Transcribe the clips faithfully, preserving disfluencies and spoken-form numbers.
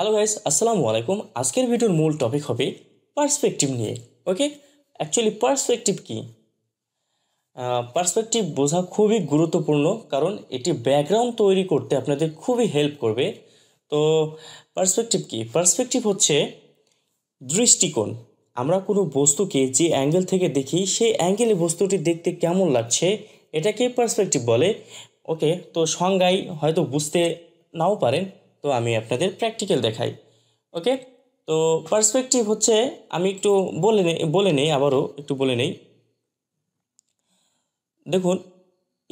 Hello guys अस्सलामु अलैकुम। आजकल भिडियोर मूल टपिक होबे पार्सपेक्टिव निये। ओके, एक्चुअली पार्सपेक्टिव की पार्सपेक्टिव बोझा खूब ही गुरुत्वपूर्ण, कारण एटी बैकग्राउंड तैरी करते आपनादेर खूब ही हेल्प करबे। तो पार्सपेक्टिव की पार्सपेक्टिव होच्छे दृष्टिकोण। आमरा कोनो बस्तुके जे अंगेल थेके देखी सेई अंगेले बस्तुटी देखते केमन लागछे एटाके पार्सपेक्टिव बले। ओके, तो संज्ञाई हयतो बुझते नाओ पारेन, तो आमी आपनादेर प्रैक्टिकल देखाई। ओके, तो पार्सपेक्टिव होच्छे आमी एकटु बोले नेई बोले नेई आबारो एकटु बोले नेई। देखुन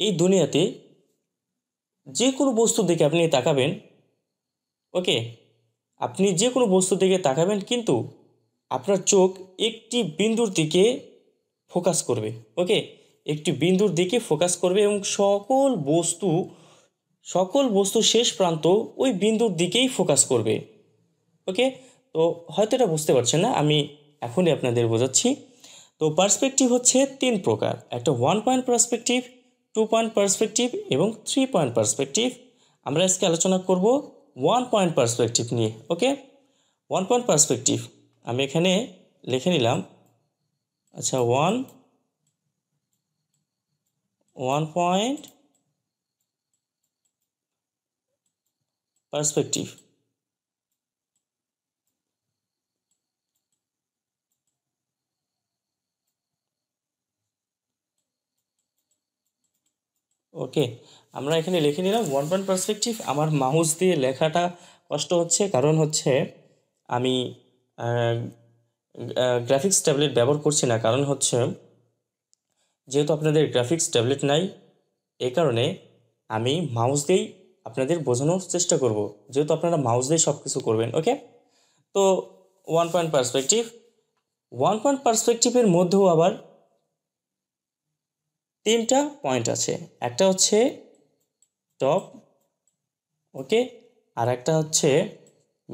এই দুনিয়াতে যে কোনো বস্তুর দিকে আপনি তাকাবেন, ওকে আপনি যে কোনো বস্তুর দিকে তাকাবেন কিন্তু আপনার চোখ একটি বিন্দুর দিকে ফোকাস করবে। ওকে, একটি বিন্দুর দিকে ফোকাস করবে এবং সকল বস্তু सकल वस्तु शेष प्रान्त ओई बिंदुर दिकेई फोकास करबे। ओके, तो हयतो एटा बुझते पारछेन ना, आमी एखोनी आपनादेर बोझाच्छि। तो पार्सपेक्टिव होच्छे तीन प्रकार, एकटा one point perspective, two point perspective एबं थ्री पॉइंट पार्सपेक्टिव। आमरा आजके आलोचना करब वन पॉइंट पार्सपेक्टिव निये। ओके, वन पॉइंट पार्सपेक्टिव आमी एखाने लिखे निलाम। अच्छा, one one point perspective. Okay, আমরা এখানে লিখে নিলাম वन पॉइंट পার্সপেক্টিভ। আমার মাউস দিয়ে লেখাটা কষ্ট হচ্ছে, কারণ হচ্ছে আমি গ্রাফিক্স ট্যাবলেট ব্যবহার করছি না, কারণ হচ্ছে যেহেতু আপনাদের গ্রাফিক্স ট্যাবলেট নাই এই কারণে আমি মাউস দিয়ে আপনাদের বোঝানোর চেষ্টা করব, যেহেতু আপনারা মাউস দিয়ে সবকিছু করবেন। ওকে, তো one point perspective one point পার্সপেক্টিভের মধ্যেও আবার তিনটা পয়েন্ট আছে। একটা হচ্ছে টপ, ওকে, আর একটা হচ্ছে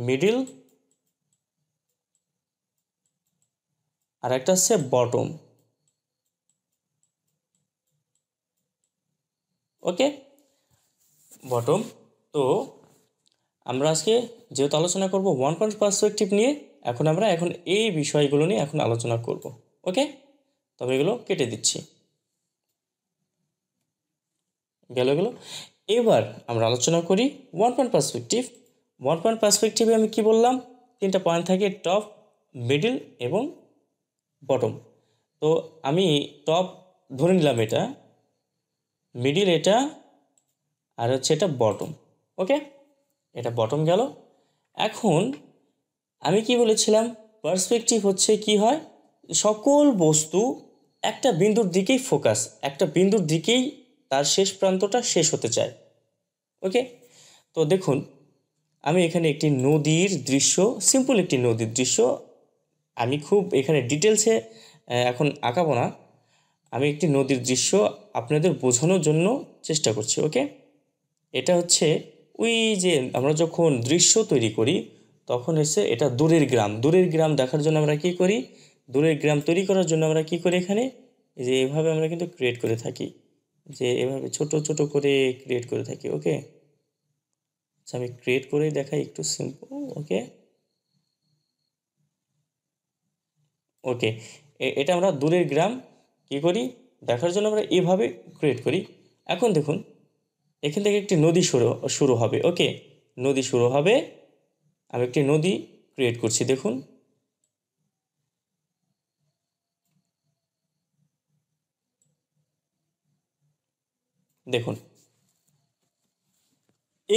মিডল, আর একটা হচ্ছে বটম। ওকে, बॉटम। तो आमरा आजके जेहेतु आलोचना करब वन पॉइंट पार्सपेक्टिव निये, एखन आमरा एखन एई विषयगुलो निये एखन आलोचना करब। ओके, तबे एगुलो केटे दिच्छि, गेलो एगुलो। एबार आमरा आलोचना करी one point perspective. One point पार्सपेक्टिवे आमि कि बोललाम, तीनटा पॉइंट थाके टप, मिडल एबं बटम। तो आमि टप धरे निलाम, एटा मिडल, एटा আর হচ্ছে এটা বটম। ওকে, এটা বটম গেল। এখন আমি কি বলেছিলাম পার্সপেক্টিভ হচ্ছে কি হয়, সকল বস্তু একটা বিন্দুর দিকেই ফোকাস, একটা বিন্দুর দিকেই তার শেষ প্রান্তটা শেষ হতে চায়। ওকে, তো দেখুন আমি এখানে একটি নদীর দৃশ্য, সিম্পল একটি নদীর দৃশ্য, আমি খুব এখানে ডিটেলসে এখন আঁকাবো না, আমি একটি নদীর দৃশ্য আপনাদের বোঝানোর জন্য চেষ্টা করছি। ওকে, এটা হচ্ছে ওই যে আমরা যখন দৃশ্য তৈরি করি তখন হচ্ছে এটা দূরের গ্রাম। দূরের গ্রাম দেখার জন্য আমরা কি করি, দূরের গ্রাম তৈরি করার জন্য আমরা কি করি, এখানে যে এভাবে আমরা কিন্তু ক্রিয়েট করে থাকি, যে এভাবে ছোট ছোট করে ক্রিয়েট করে থাকি। ওকে, আচ্ছা আমি ক্রিয়েট করে দেখাই একটু সিম্পল। ওকে, ওকে, এটা আমরা দূরের গ্রাম কি করি দেখার জন্য আমরা এভাবে ক্রিয়েট করি। এখন দেখুন এখান থেকে একটি নদী শুরু শুরু হবে। ওকে, নদী শুরু হবে, আমি একটি নদী ক্রিয়েট করছি, দেখুন। দেখুন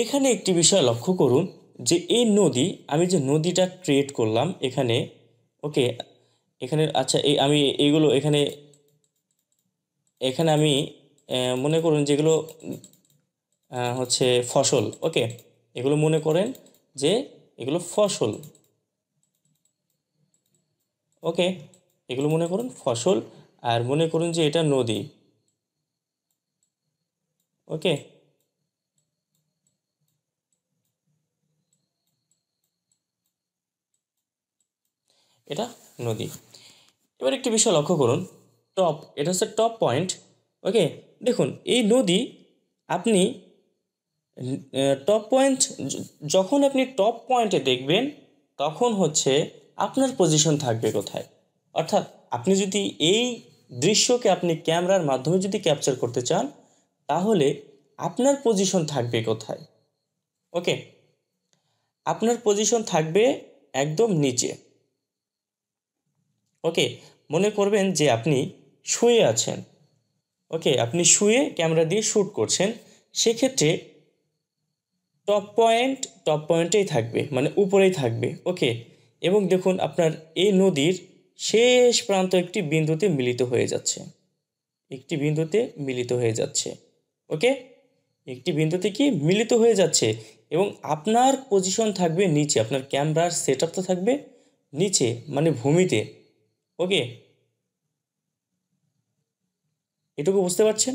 এখানে একটি বিষয় লক্ষ্য করুন যে এই নদী, আমি যে নদীটা ক্রিয়েট করলাম এখানে, ওকে এখানে, আচ্ছা এই আমি এইগুলো এখানে এখানে আমি মনে করুন যেগুলো হচ্ছে ফসল। ওকে, এগুলো মনে করেন যে এগুলো ফসল। ওকে, এগুলো মনে করুন ফসল, আর মনে করুন যে এটা নদী। ওকে, এটা নদী। এবার একটি বিষয় লক্ষ্য করুন, টপ, এটা হচ্ছে টপ পয়েন্ট। ওকে, দেখুন এই নদী আপনি টপ পয়েন্ট যখন আপনি টপ পয়েন্টে দেখবেন তখন হচ্ছে আপনার পজিশন থাকবে কোথায়। অর্থাৎ আপনি যদি এই দৃশ্যকে আপনি ক্যামেরার মাধ্যমে যদি ক্যাপচার করতে চান তাহলে আপনার পজিশন থাকবে কোথায়। ওকে, আপনার পজিশন থাকবে একদম নিচে। ওকে, মনে করবেন যে আপনি শুয়ে আছেন। ওকে, আপনি শুয়ে ক্যামেরা দিয়ে শ্যুট করছেন, সেক্ষেত্রে টপ পয়েন্ট টপ পয়েন্টেই থাকবে, মানে উপরেই থাকবে। ওকে, এবং দেখুন আপনার এই নদীর শেষ প্রান্ত একটি বিন্দুতে মিলিত হয়ে যাচ্ছে, একটি বিন্দুতে মিলিত হয়ে যাচ্ছে। ওকে, একটি বিন্দুতে কি মিলিত হয়ে যাচ্ছে এবং আপনার পজিশন থাকবে নিচে, আপনার ক্যামেরার সেট আপ তো থাকবে নিচে মানে ভূমিতে। ওকে, এটুকু বুঝতে পারছেন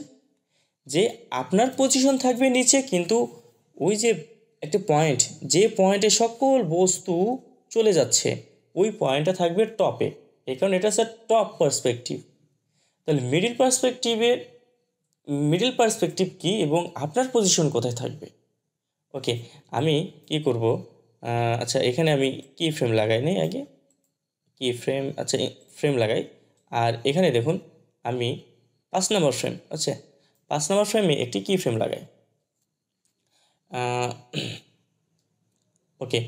যে আপনার পজিশন থাকবে নিচে, কিন্তু ওই যে একটা পয়েন্ট, যে পয়েন্টে সকল বস্তু চলে যাচ্ছে ওই পয়েন্টটা থাকবে টপে, এই কারণে এটা স্যার টপ পার্সপেক্টিভ। তাহলে মিডিল পার্সপেক্টিভের মিডিল পার্সপেক্টিভ কি এবং আপনার পজিশন কোথায় থাকবে। ওকে, আমি কি করব, আচ্ছা এখানে আমি কি ফ্রেম লাগাই নি আগে, কি ফ্রেম, আচ্ছা ফ্রেম লাগাই। আর এখানে দেখুন আমি পাঁচ নম্বর ফ্রেম, আচ্ছা পাঁচ নম্বর ফ্রেমে একটি কি ফ্রেম লাগাই। ওকে,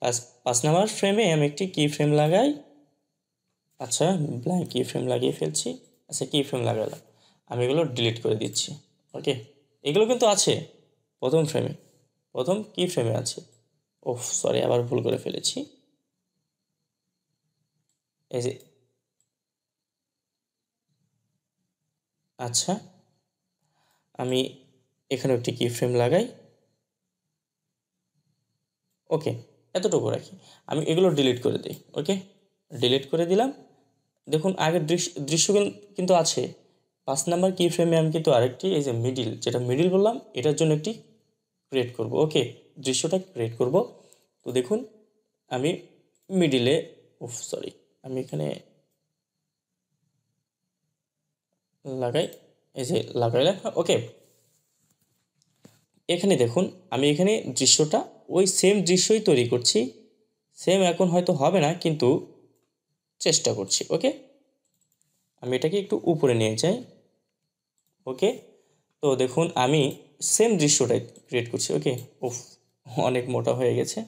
পাঁচ পাঁচ নম্বর ফ্রেমে আমি একটি কি ফ্রেম লাগাই। আচ্ছা ব্ল্যাঙ্ক কি ফ্রেম লাগিয়ে ফেলছি। আচ্ছা কি ফ্রেম লাগালাম, আমি এগুলো ডিলিট করে দিচ্ছি। ওকে, এগুলো কিন্তু আছে প্রথম ফ্রেমে, প্রথম কি ফ্রেমে আছে। ও সরি, আবার ভুল করে ফেলেছি। এই যে আচ্ছা আমি এখানে একটি কি ফ্রেম লাগাই। ওকে, এতটুকু রাখি, আমি এগুলো ডিলিট করে দিই। ওকে, ডিলিট করে দিলাম। দেখুন আগের দৃশ্য দৃশ্য কিন্তু আছে। পাঁচ নাম্বার কি ফ্রেমে আমি কিন্তু আরেকটি, এই যে মিডিল, যেটা মিডিল বললাম, এটার জন্য একটি ক্রিয়েট করব। ওকে, দৃশ্যটা ক্রিয়েট করব। তো দেখুন আমি মিডিলে, উফ সরি, আমি এখানে লাগাই, এই যে লাগাইলাম। ওকে, এখানে দেখুন আমি এখানে দৃশ্যটা ওই সেম দৃশ্যই তৈরি করছি। সেম এখন হয়তো হবে না কিন্তু চেষ্টা করছি। ওকে, আমি এটাকে একটু উপরে নিয়ে যাই। ওকে, তো দেখুন আমি সেম দৃশ্যটাই ক্রিয়েট করছি। ওকে, উফ অনেক মোটা হয়ে গেছে।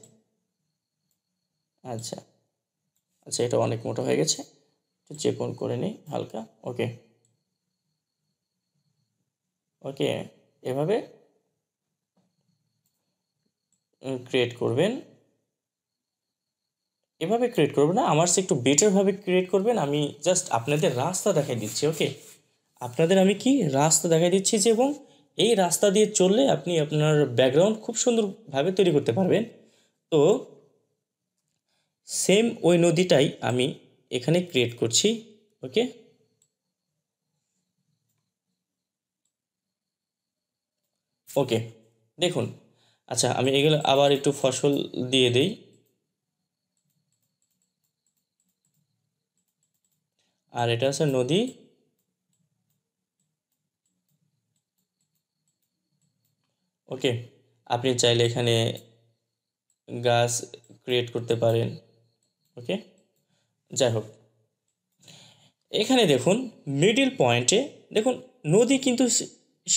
আচ্ছা আচ্ছা এটা অনেক মোটা হয়ে গেছে, চেক অন করে নিই হালকা। ওকে ওকে, এভাবে ক্রিয়েট করবেন, এভাবে ক্রিয়েট করবেন না, আমার সে একটু বেটারভাবে ক্রিয়েট করবেন। আমি জাস্ট আপনাদের রাস্তা দেখাই দিচ্ছি। ওকে, আপনাদের আমি কি রাস্তা দেখাই দিচ্ছি যে এবং এই রাস্তা দিয়ে চললে আপনি আপনার ব্যাকগ্রাউন্ড খুব সুন্দরভাবে তৈরি করতে পারবেন। তো সেম ওই নদীটাই আমি এখানে ক্রিয়েট করছি। ওকে ওকে দেখুন, আচ্ছা আমি এগুলো আবার একটু ফসল দিয়ে দেই। আর এটা আছে নদী। ওকে, আপনি চাইলে এখানে গাছ ক্রিয়েট করতে পারেন। ওকে, যাই হোক, এখানে দেখুন মিডল পয়েন্টে দেখুন নদী কিন্তু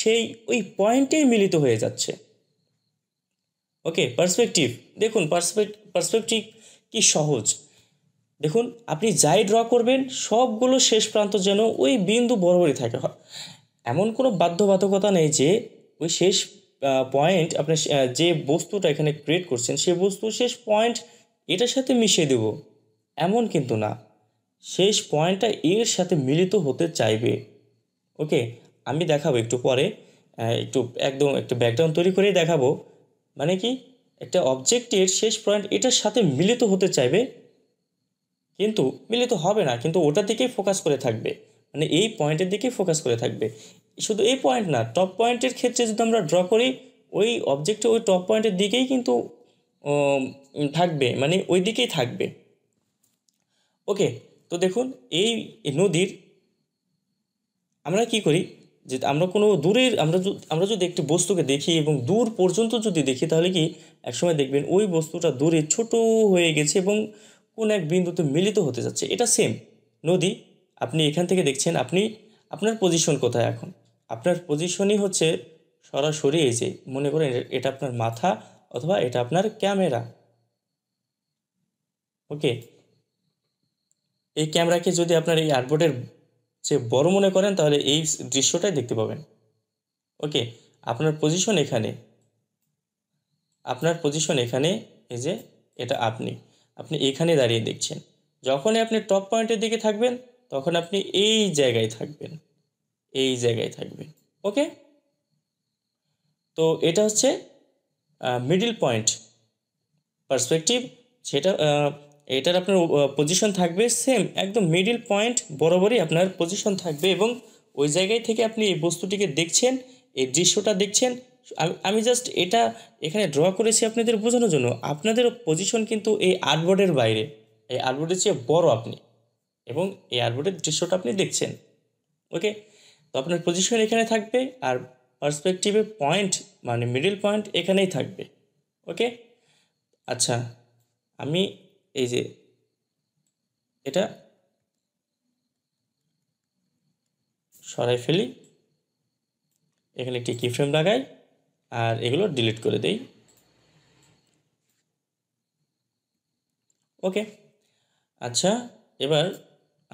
সেই ওই পয়েন্টেই মিলিত হয়ে যাচ্ছে। ওকে, পার্সপেক্টিভ দেখুন, পার্সপেক্টিভ কি সহজ। দেখুন আপনি যাই ড্র করবেন সবগুলো শেষ প্রান্ত যেন ওই বিন্দু বরাবরই থাকে। এমন কোনো বাধ্যবাধকতা নেই যে ওই শেষ পয়েন্ট আপনি যে বস্তুটা এখানে ক্রিয়েট করছেন সেই বস্তু শেষ পয়েন্ট এটার সাথে মিশিয়ে দেব, এমন কিন্তু না। শেষ পয়েন্টটা এর সাথে মিলিত হতে চাইবে। ওকে, আমি দেখাবো একটু পরে, একটু একদম একটা ব্যাকগ্রাউন্ড তৈরি করে দেখাবো। মানে কি একটা অবজেক্টের শেষ পয়েন্ট এটার সাথে মিলিত হতে চাইবে কিন্তু মিলিত হবে না, কিন্তু ওটার দিকেই ফোকাস করে থাকবে, মানে এই পয়েন্টের দিকেই ফোকাস করে থাকবে। শুধু এই পয়েন্ট না, টপ পয়েন্টের ক্ষেত্রে যদি আমরা ড্র করি ওই অবজেক্টে ওই টপ পয়েন্টের দিকেই কিন্তু থাকবে, মানে ওই দিকেই থাকবে। ওকে, তো দেখুন এই নদীর আমরা কি করি, যে আমরা কোনো দূরের আমরা আমরা যদি একটি বস্তুকে দেখি এবং দূর পর্যন্ত যদি দেখি তাহলে কি একসময় দেখবেন ওই বস্তুটা দূরে ছোট হয়ে গেছে এবং কোন এক বিন্দুতে মিলিত হতে যাচ্ছে। এটা সেম নদী, আপনি এখান থেকে দেখছেন, আপনি আপনার পজিশন কোথায় এখন? আপনার পজিশনই হচ্ছে সরাসরি এই যে মনে করেন এটা আপনার মাথা অথবা এটা আপনার ক্যামেরা। ওকে, এই ক্যামেরাকে যদি আপনার এই আর্টবোর্ডের যে বড় মনে করেন তাহলে এই দৃশ্যটাই দেখতে পাবেন। ওকে, আপনার পজিশন এখানে, আপনার পজিশন এখানে, এই যে এটা আপনি আপনি এখানে দাঁড়িয়ে দেখছেন। যখনই আপনি টপ পয়েন্টের দিকে থাকবেন তখন আপনি এই জায়গায় থাকবেন, এই জায়গায় থাকবেন। ওকে, তো এটা হচ্ছে মিডল পয়েন্ট পার্সপেক্টিভ। সেটা এটার আপনার পজিশন থাকবে সেম একদম মিডল পয়েন্ট বরাবরই আপনার পজিশন থাকবে এবং ওই জায়গায় থেকে আপনি এই বস্তুটিকে দেখছেন, এই দৃশ্যটা দেখছেন। আমি জাস্ট এটা এখানে ড্র করেছি আপনাদের বোঝানোর জন্য। আপনাদের পজিশন কিন্তু এই আর্টবোর্ডের বাইরে, এই আর্টবোর্ডের চেয়ে বড় আপনি এবং এই আর্টবোর্ডের দৃশ্যটা আপনি দেখছেন। ওকে, তো আপনার পজিশন এখানে থাকবে আর পার্সপেক্টিভে পয়েন্ট মানে মিডল পয়েন্ট এখানেই থাকবে। ওকে, আচ্ছা আমি এই যে এটা সরাই ফেলি, এখানে একটি কি ফ্রেম লাগাই আর এগুলো ডিলিট করে দেই। ওকে, আচ্ছা এবার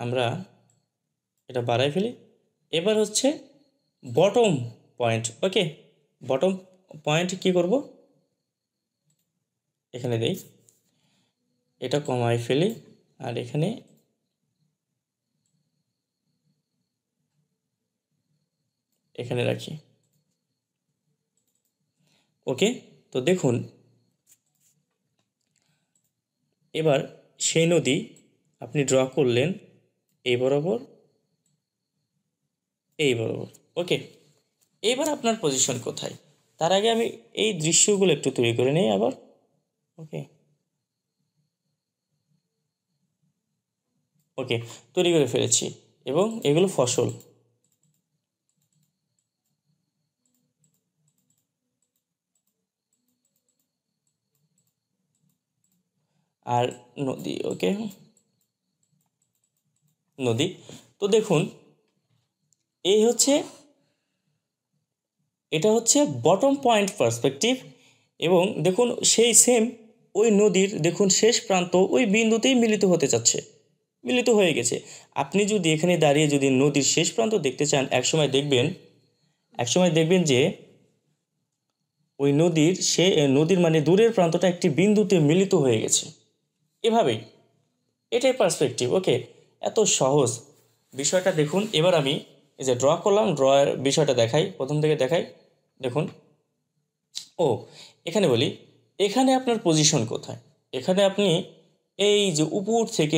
আমরা এটা বাড়াই ফেলি। এবার হচ্ছে bottom point. Okay, bottom point কি করব, এখানে দেই, এটা কমাই ফেলি আর এখানে এখানে রাখি। ওকে, তো দেখুন এবার সেই নদী আপনি ড্র করলেন এই বরাবর, এই বরাবর। ওকে, এবার আপনার পজিশন কোথায়? তার আগে আমি এই দৃশ্যগুলো একটু তৈরি করে নিই আবার। ওকে ওকে তৈরি করে ফেলেছি এবং এগুলো ফসল। আর নদী, ওকে নদী। তো দেখুন এই হচ্ছে, এটা হচ্ছে বটম পয়েন্ট পার্সপেক্টিভ এবং দেখুন সেই সেম ওই নদীর দেখুন শেষ প্রান্ত ওই বিন্দুতেই মিলিত হতে যাচ্ছে, মিলিত হয়ে গেছে। আপনি যদি এখানে দাঁড়িয়ে যদি নদীর শেষ প্রান্ত দেখতে চান একসময় দেখবেন, একসময় দেখবেন যে ওই নদীর সে নদীর মানে দূরের প্রান্তটা একটি বিন্দুতে মিলিত হয়ে গেছে। এভাবেই এটাই পার্সপেক্টিভ। ওকে, এত সহজ বিষয়টা। দেখুন এবার আমি এই যে ড্র করলাম, ড্রয়ের বিষয়টা দেখাই, প্রথম থেকে দেখাই। দেখুন ও এখানে বলি, এখানে আপনার পজিশন কোথায়? এখানে আপনি এই যে উপর থেকে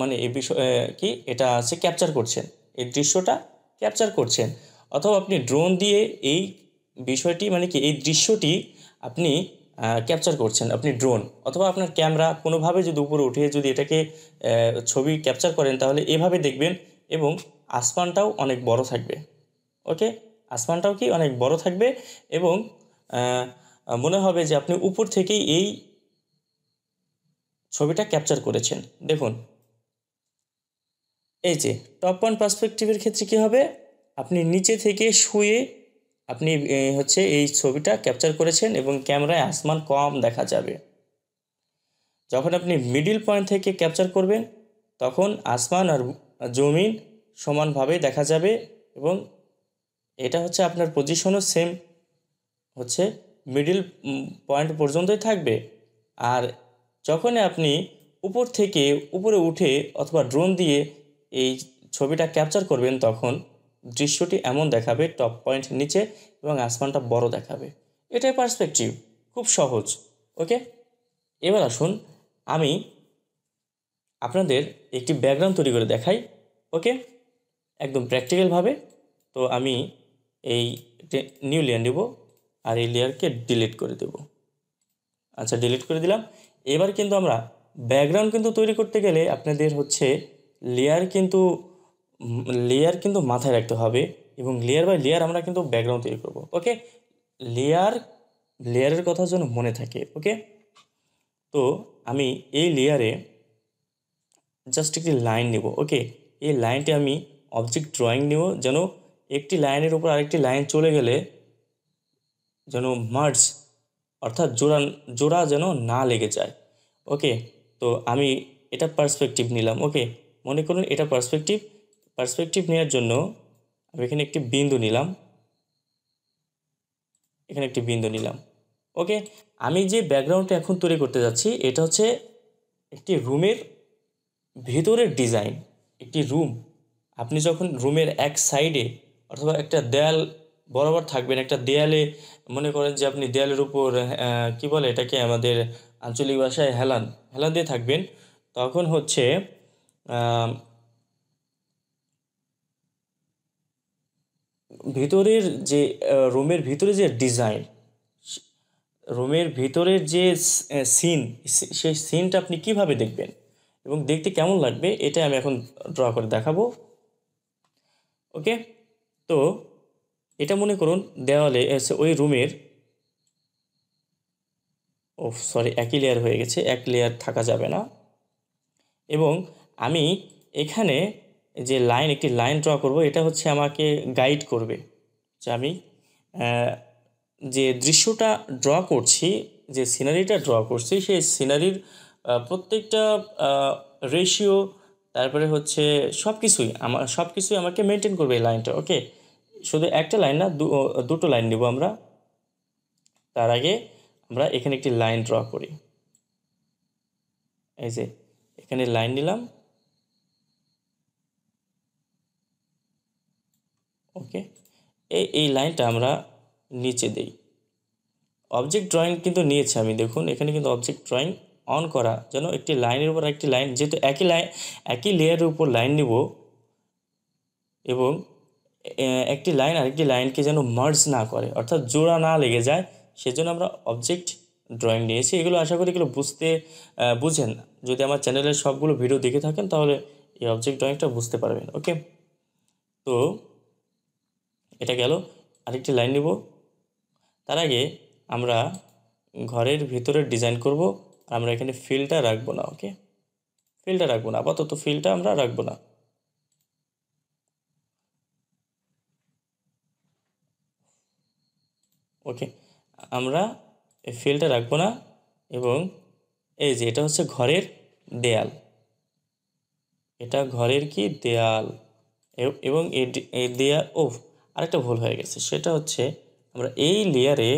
মানে এই বিষয় কি এটা আছে ক্যাপচার করছেন, এই দৃশ্যটা ক্যাপচার করছেন, অথবা আপনি ড্রোন দিয়ে এই বিষয়টি মানে কি এই দৃশ্যটি আপনি ক্যাপচার করছেন, আপনি ড্রোন অথবা আপনার ক্যামেরা কোনোভাবে যদি উপরে উঠে যদি এটাকে ছবি ক্যাপচার করেন তাহলে এভাবে দেখবেন। এবং আসমানটাও অনেক বড় থাকবে। ওকে, আসমানটাও কি অনেক বড় থাকবে এবং মনে হবে যে আপনি উপর থেকেই এই ছবিটা ক্যাপচার করেছেন। দেখুন এই যে টপ ওয়ান পার্সপেক্টিভের ক্ষেত্রে কি হবে, আপনি নিচে থেকে শুয়ে আপনি হচ্ছে এই ছবিটা ক্যাপচার করেছেন এবং ক্যামেরায় আসমান কম দেখা যাবে। যখন আপনি মিডল পয়েন্ট থেকে ক্যাপচার করবেন তখন আসমান আর জমিন সমানভাবে দেখা যাবে এবং এটা হচ্ছে আপনার পজিশনও সেম হচ্ছে মিডল পয়েন্ট পর্যন্তই থাকবে। আর যখন আপনি উপর থেকে উপরে উঠে অথবা ড্রোন দিয়ে এই ছবিটা ক্যাপচার করবেন তখন দৃশ্যটি এমন দেখাবে, টপ পয়েন্ট নিচে এবং আসমানটা বড় দেখাবে। এটাই পার্সপেক্টিভ, খুব সহজ। ওকে, এবার আসুন আমি আপনাদের একটি ব্যাকগ্রাউন্ড তৈরি করে দেখাই। ওকে, একদম প্র্যাকটিক্যালভাবে। তো আমি এই নিউ লেয়ার নেব আর এই লেয়ারকে ডিলিট করে দেব। আচ্ছা, ডিলিট করে দিলাম। এবার কিন্তু আমরা ব্যাকগ্রাউন্ড কিন্তু তৈরি করতে গেলে আপনাদের হচ্ছে লেয়ার কিন্তু লেয়ার কিন্তু মাথায় রাখতে হবে। এবং লেয়ার বাই লেয়ার আমরা কিন্তু ব্যাকগ্রাউন্ড তৈরি করব। ওকে, লেয়ার লেয়ারের কথা যেন মনে থাকে। ওকে, তো আমি এই লেয়ারে জাস্ট একটি লাইন নেব। ওকে, এই লাইনটি আমি অবজেক্ট ড্রয়িং নেব, যেন একটি লাইনের উপর আরেকটি লাইন চলে গেলে যেন মার্জ অর্থাৎ জোড়া জোড়া যেন না লেগে যায়। ওকে, তো আমি এটা পার্সপেক্টিভ নিলাম। ওকে, মনে করুন এটা পার্সপেক্টিভ। পার্সপেক্টিভ নেওয়ার জন্য আমি এখানে একটি বিন্দু নিলাম, এখানে একটি বিন্দু নিলাম। ওকে, আমি যে ব্যাকগ্রাউন্ডটা এখন তৈরি করতে যাচ্ছি এটা হচ্ছে একটি রুমের ভেতরের ডিজাইন। একটি রুম, আপনি যখন রুমের এক সাইডে অথবা একটা দেয়াল বরাবর থাকবেন, একটা দেয়ালে মনে করেন যে আপনি দেয়ালের উপর কি বলে এটাকে আমাদের আঞ্চলিক ভাষায় হেলান হেলান দিয়ে থাকবেন, তখন হচ্ছে ভিতরের যে রুমের ভিতরে যে ডিজাইন, রুমের ভিতরের যে সিন, সেই সিনটা আপনি কিভাবে দেখবেন এবং দেখতে কেমন লাগবে এটা আমি এখন ড্র করে দেখাবো। ওকে, তো এটা মনে করুন দেওয়ালে ওই রুমের, ও সরি একই লেয়ার হয়ে গেছে, এক লেয়ার থাকা যাবে না। এবং আমি এখানে যে লাইন একটি লাইন ড্র করব, এটা হচ্ছে আমাকে গাইড করবে যে আমি যে দৃশ্যটা ড্র করছি, যে সিনারিটা ড্র করছি, সেই সিনারির প্রত্যেকটা রেশিও, তারপরে হচ্ছে সব কিছুই আমার সব কিছুই আমাকে মেনটেন করবে এই লাইনটা। ওকে, শুধু একটা লাইন না, দুটো লাইন নেব আমরা। তার আগে আমরা এখানে একটি লাইন ড্র করি। এই যে এখানে লাইন নিলাম। ওকে, এই এই লাইনটা আমরা নিচে দেই। অবজেক্ট ড্রয়িং কিন্তু নিয়েছে আমি, দেখুন এখানে কিন্তু অবজেক্ট ড্রয়িং অন করা, যেন একটি লাইনের উপর একটি লাইন, যেহেতু একই লাইন একই লেয়ারের উপর লাইন নিব এবং একটি লাইন আরেকটি লাইনকে যেন মার্জ না করে অর্থাৎ জোড়া না লেগে যায়, সেজন্য আমরা অবজেক্ট ড্রয়িং নিয়েছি। এগুলো আশা করি এগুলো বুঝতে বুঝেন, যদি আমার চ্যানেলের সবগুলো ভিডিও দেখে থাকেন তাহলে এই অবজেক্ট ড্রয়িংটা বুঝতে পারবেন। ওকে, তো এটা গেল, আরেকটি লাইন নিব। তার আগে আমরা ঘরের ভিতরে ডিজাইন করব, আমরা এখানে ফিলটা রাখবো না। ওকে, ফিলটা রাখবো না, আপাতত ফিলটা আমরা রাখবো না। ওকে, আমরা এই ফিলটা রাখবো না। এবং এই যে এটা হচ্ছে ঘরের দেয়াল, এটা ঘরের কি দেয়াল, এবং এই দেয়াল, ও আরেকটা ভুল হয়ে গেছে, সেটা হচ্ছে আমরা এই লেয়ারে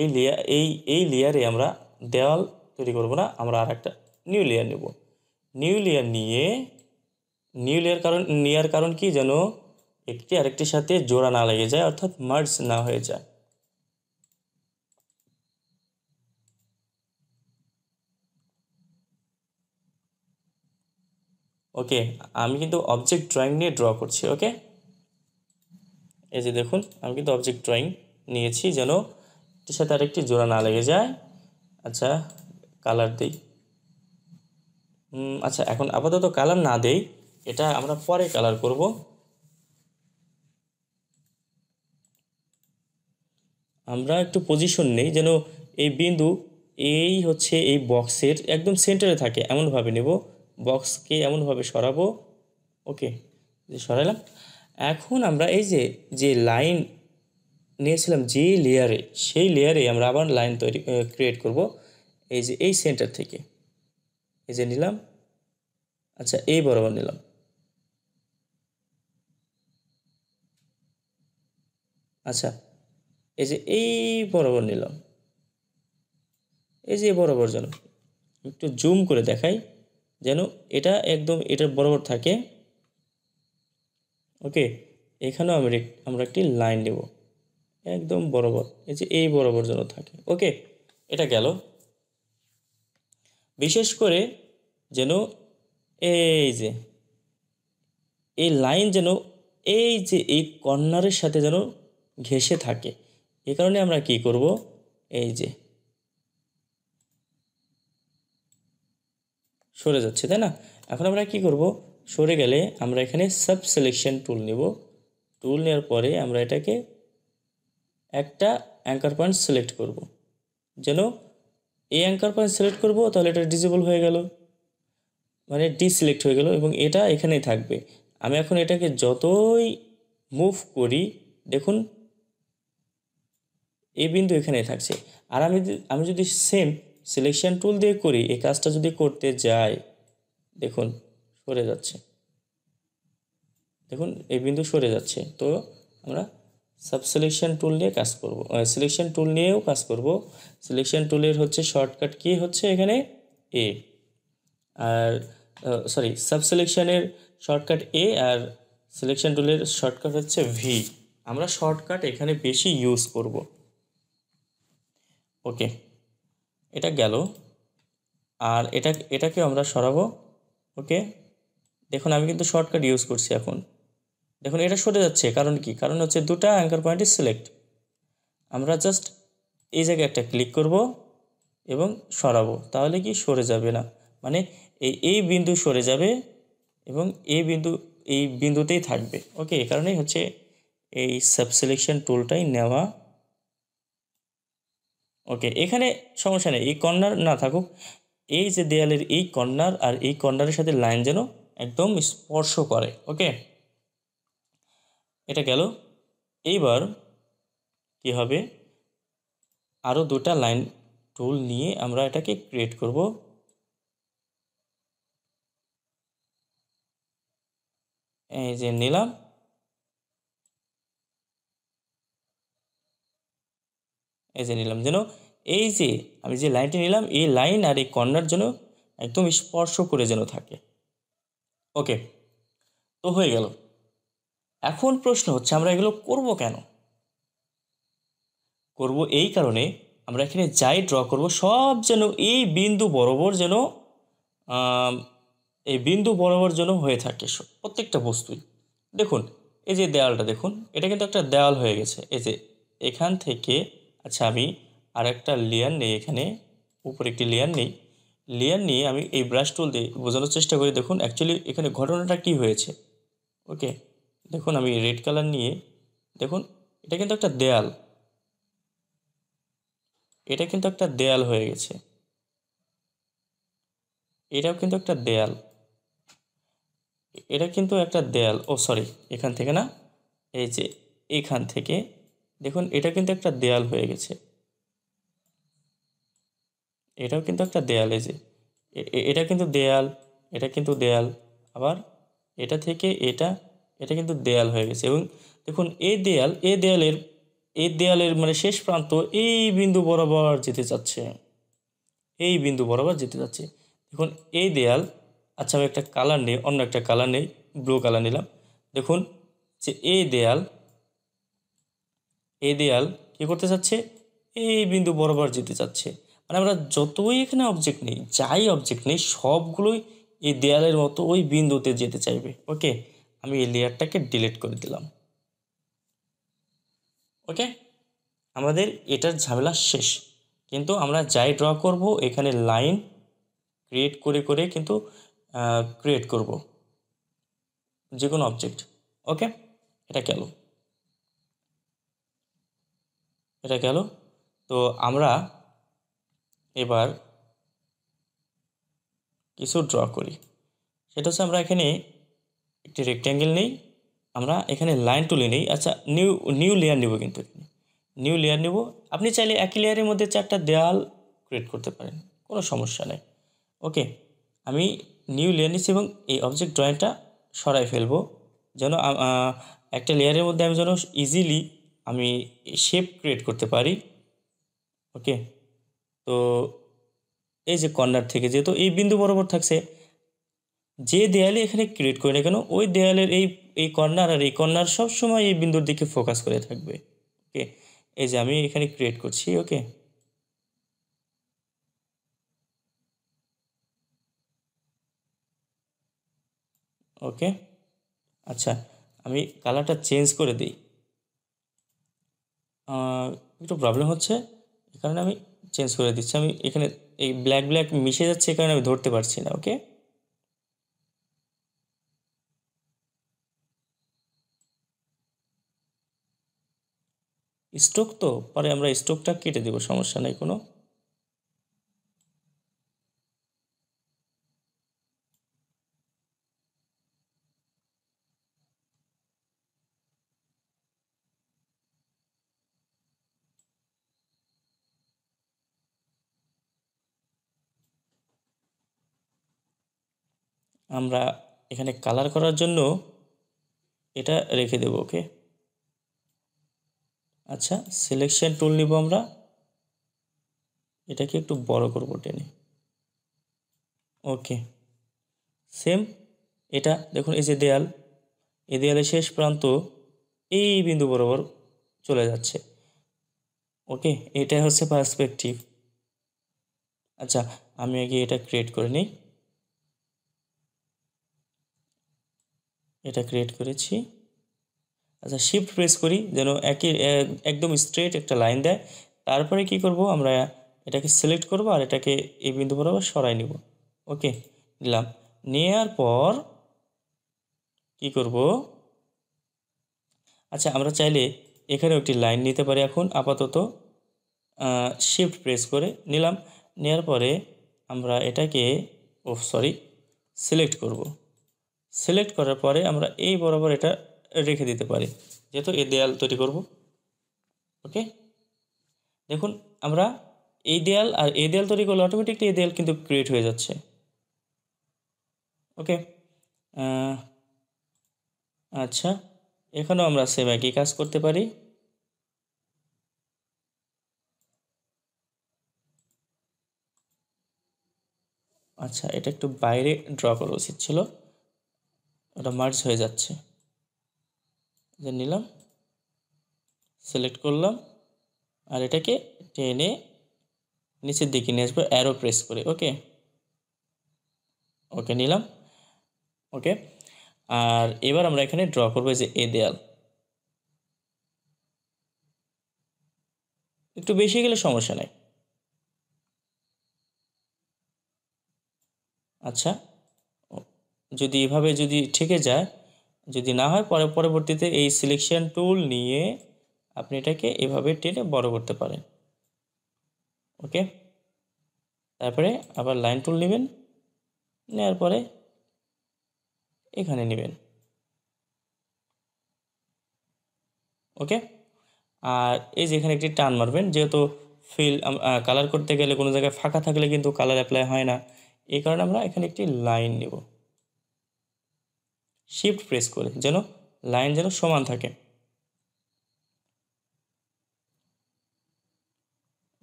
এই লেয়ার এই এই লেয়ারে আমরা দেওয়াল তৈরি করব না, আমরা আর একটা নিউ লেয়ার নেব। নিউ লেয়ার নিয়ে নিউ লেয়ার কারণ নেওয়ার কারণ কি, যেন একটি আরেকটির সাথে জোড়া না লেগে যায় অর্থাৎ মার্জ না হয়ে যায়। ওকে, আমি কিন্তু অবজেক্ট ড্রয়িং নিয়ে ড্র করছি। ওকে, এই যে দেখুন আমি কিন্তু অবজেক্ট ড্রয়িং নিয়েছি, যেন এটির সাথে আরেকটি জোড়া না লেগে যায়। আচ্ছা, কালার দেই। আচ্ছা, এখন আপাতত কালার না দেই, এটা আমরা পরে কালার করব। আমরা একটু পজিশন নেই, যেন এই বিন্দু এই হচ্ছে এই বক্সের একদম সেন্টারে থাকে, এমনভাবে নেব, বক্সকে এমনভাবে সরাবো। ওকে, যে সরালাম। এখন আমরা এই যে যে লাইন নিয়েছিলাম যে লেয়ারে, সেই লেয়ারে আমরা আবার লাইন তৈরি ক্রিয়েট করব। এই যে এই সেন্টার থেকে এই যে নিলাম, আচ্ছা এই বরাবর নিলাম। আচ্ছা, এই যে এই বরাবর নিলাম, এই যে বরাবর, যেন একটু জুম করে দেখাই, যেন এটা একদম এটার বরাবর থাকে। ওকে, এখানেও আমরা আমরা একটি লাইন নেব একদম বরাবর, এই যে এই বরাবর যেন থাকে। ওকে, এটা গেল। বিশেষ করে যেন এই যে এই লাইন যেন এই যে এই কর্নারের সাথে যেন ঘেঁষে থাকে, এ কারণে আমরা কি করব, এই যে সরে যাচ্ছে তাই না, এখন আমরা কি করব, সরে গেলে আমরা এখানে সাব সিলেকশন টুল নেব। টুল নেওয়ার পরে আমরা এটাকে একটা অ্যাঙ্কার পয়েন্ট সিলেক্ট করব। যেন এই অ্যাঙ্কার পয়েন্ট সিলেক্ট করব তাহলে এটা ডিসেবল হয়ে গেল, মানে ডিসিলেক্ট হয়ে গেল এবং এটা এখানেই থাকবে। আমি এখন এটাকে যতই মুভ করি দেখুন এই বিন্দু এখানেই থাকছে। আর আমি আমি যদি সেম সিলেকশন টুল দিয়ে করি, এই কাজটা যদি করতে যাই দেখুন সরে যাচ্ছে, দেখুন এই বিন্দু সরে যাচ্ছে। তো আমরা সাব সিলেকশন টুল নিয়ে কাজ করব, সিলেকশন টুল নিয়েও কাজ করব। সিলেকশন টুলের হচ্ছে শর্টকাট কি হচ্ছে এখানে এ, আর সরি সাব সিলেকশনের শর্টকাট এ আর সিলেকশন টুলের শর্টকাট হচ্ছে ভি। আমরা শর্টকাট এখানে বেশি ইউজ করব। ওকে, এটা গেল। আর এটা এটাকে আমরা সরাবো। ওকে, দেখুন আমি কিন্তু শর্টকাট ইউজ করছি। এখন দেখুন এটা সরে যাচ্ছে, কারণ কি? কারণ হচ্ছে দুটো অ্যাঙ্কার পয়েন্টই সিলেক্ট। আমরা জাস্ট এই জায়গায় একটা ক্লিক করব এবং সরাবো, তাহলে কি সরে যাবে না, মানে এই এই বিন্দু সরে যাবে এবং এই বিন্দু এই বিন্দুতেই থাকবে। ওকে, এই কারণেই হচ্ছে এই সাব সিলেকশন টুলটাই নেওয়া। ওকে, এখানে সমস্যা নেই, এই কর্নার না থাকুক, এই যে দেয়ালের এই কর্নার আর এই কর্নারের সাথে লাইন যেন একদম স্পর্শ করে। ওকে, এটা গেল। এইবার কি হবে, আরও দুটা লাইন টুল নিয়ে আমরা এটাকে ক্রিয়েট করব। এই যে নিলাম, এই যে নিলাম যেন এই যে আমি যে লাইনটি নিলাম এই লাইন আর এই কর্নার যেন একদম স্পর্শ করে যেন থাকে। ওকে, তো হয়ে গেল। এখন প্রশ্ন হচ্ছে আমরা এগুলো করব কেন? করব এই কারণে, আমরা এখানে যাই ড্র করব সব যেন এই বিন্দু বরাবর যেন এই বিন্দু বরাবর যেন হয়ে থাকে প্রত্যেকটা বস্তুই। দেখুন এই যে দেয়ালটা দেখুন, এটা কিন্তু একটা দেয়াল হয়ে গেছে। এই যে এখান থেকে আচ্ছা আমি আর একটা লেয়ার নেই, এখানে উপরে একটি লেয়ার নেই। লেয়ার নিয়ে আমি এই ব্রাশ টুল দিয়ে বোঝানোর চেষ্টা করি। দেখুন অ্যাকচুয়ালি এখানে ঘটনাটা কি হয়েছে। ওকে, দেখুন আমি রেড কালার নিয়ে দেখুন এটা কিন্তু একটা দেয়াল, এটা কিন্তু একটা দেয়াল হয়ে গেছে, এটাও কিন্তু একটা দেয়াল, এটা কিন্তু একটা দেয়াল। ও সরি, এখান থেকে না, এই যে এখান থেকে দেখুন এটা কিন্তু একটা দেয়াল হয়ে গেছে, এটাও কিন্তু একটা দেয়াল। এই যে এটা কিন্তু দেয়াল, এটা কিন্তু দেয়াল, আবার এটা থেকে এটা এটা কিন্তু দেয়াল হয়ে গেছে। এবং দেখুন এই দেয়াল এই দেয়ালের এই দেয়ালের মানে শেষ প্রান্ত এই বিন্দু বরাবর যেতে চাচ্ছে, এই বিন্দু বরাবর যেতে চাচ্ছে। দেখুন এই দেয়াল, আচ্ছা আমি একটা কালার নেই, অন্য একটা কালার নেই, ব্লু কালার নিলাম। দেখুন যে এই দেয়াল এই দেয়াল কী করতে চাচ্ছে, এই বিন্দু বরাবর যেতে চাচ্ছে। মানে আমরা যতই এখানে অবজেক্ট নেই, যাই অবজেক্ট নেই, সবগুলোই এই দেয়ালের মতো ওই বিন্দুতে যেতে চাইবে। ওকে, আমি এই লেয়ারটাকে ডিলিট করে দিলাম। ওকে, আমাদের এটার ঝামেলা শেষ। কিন্তু আমরা যাই ড্র করব এখানে লাইন ক্রিয়েট করে করে কিন্তু ক্রিয়েট করব যে কোনো অবজেক্ট। ওকে, এটা গেল, এটা গেল। তো আমরা এবার কিছু ড্র করি, সেটা হচ্ছে আমরা এখানে একটি রেক্ট্যাঙ্গেল নেই, আমরা এখানে লাইন তুলে নেই। আচ্ছা নিউ নিউ লেয়ার নেব, কিন্তু এখানে নিউ লেয়ার নেব। আপনি চাইলে একই লেয়ারের মধ্যে চারটা দেয়াল ক্রিয়েট করতে পারেন, কোনো সমস্যা নেই। ওকে, আমি নিউ লেয়ার নিচ্ছি এবং এই অবজেক্ট ড্রয়িংটা সরাই ফেলবো, যেন একটা লেয়ারের মধ্যে আমি যেন ইজিলি আমি শেপ ক্রিয়েট করতে পারি। ওকে, তো এই যে কর্নার থেকে যেহেতু এই বিন্দু বরাবর থাকছে, যে দেয়ালে এখানে ক্রিয়েট করে না কেন ওই দেয়ালের এই এই কর্নার আর এই কর্নার সবসময় এই বিন্দুর দিকে ফোকাস করে থাকবে। ওকে, এই যে আমি এখানে ক্রিয়েট করছি। ওকে, ওকে আচ্ছা আমি কালারটা চেঞ্জ করে দিই, একটু প্রবলেম হচ্ছে এ কারণে আমি চেঞ্জ করে দিচ্ছি। আমি এখানে এই ব্ল্যাক ব্ল্যাক মিশে যাচ্ছে, এ কারণে আমি ধরতে পারছি না। ওকে, स्टोक तो पर स्टोकटा केटे देव समस्या नहीं कोनो আমরা এখানে কালার করার জন্য এটা রেখে দেব। ওকে আচ্ছা সিলেকশন টুল নিব, আমরা এটাকে একটু বড় করব টেনে। ওকে সেম এটা দেখুন এই যে দেয়াল, এই দেয়ালের শেষ প্রান্ত এই বিন্দু বরাবর চলে যাচ্ছে। ওকে এটা হচ্ছে পার্সপেক্টিভ। আচ্ছা আমি আগে এটা ক্রিয়েট করে নিই, এটা ক্রিয়েট করেছি। আচ্ছা শিফট প্রেস করি যেন একই একদম স্ট্রেট একটা লাইন দেয়। তারপরে কি করব, আমরা এটাকে সিলেক্ট করব আর এটাকে এই বিন্দু বরাবর সরাই নিব। ওকে নিলাম, নেয়ার পর কি করব, আচ্ছা আমরা চাইলে এখানেও একটি লাইন নিতে পারি। এখন আপাতত শিফট প্রেস করে নিলাম, নেয়ার পরে আমরা এটাকে ও সরি সিলেক্ট করব। সিলেক্ট করার পরে আমরা এই বরাবর এটা রেখে দিতে পারি যেহেতু এই দেয়াল তৈরি করব। ওকে দেখুন আমরা এই দেয়াল আর এই দেয়াল তৈরি করলে অটোমেটিকলি এই দেয়াল কিন্তু ক্রিয়েট হয়ে যাচ্ছে। ওকে আচ্ছা এখানেও আমরা সেম একই কাজ করতে পারি। আচ্ছা এটা একটু বাইরে ড্র করা উচিত ছিল, ওটা মার্জ হয়ে যাচ্ছে। যে নিলাম সিলেক্ট করলাম আর এটাকে টেনে নিচের দিকে নিয়ে আসবো অ্যারো প্রেস করে। ওকে ওকে নিলাম। ওকে আর এবার আমরা এখানে ড্র করবো যে এ দেয়াল, একটু বেশি গেলে সমস্যা নাই। আচ্ছা যদি এভাবে যদি ঠেকে যায়, যদি না হয় পরে পরবর্তীতে এই সিলেকশন টুল নিয়ে আপনি এটাকে এভাবে টেনে বড় করতে পারেন। ওকে তারপরে আবার লাইন টুল নেবেন, নেওয়ার পরে এখানে নেবেন। ওকে আর এই যে এখানে একটি টান মারবেন, যেহেতু ফিল কালার করতে গেলে কোনো জায়গায় ফাঁকা থাকলে কিন্তু কালার অ্যাপ্লাই হয় না, এই কারণে আমরা এখানে একটি লাইন নেব শিফট প্রেস করে যেন লাইন যেন সমান থাকে।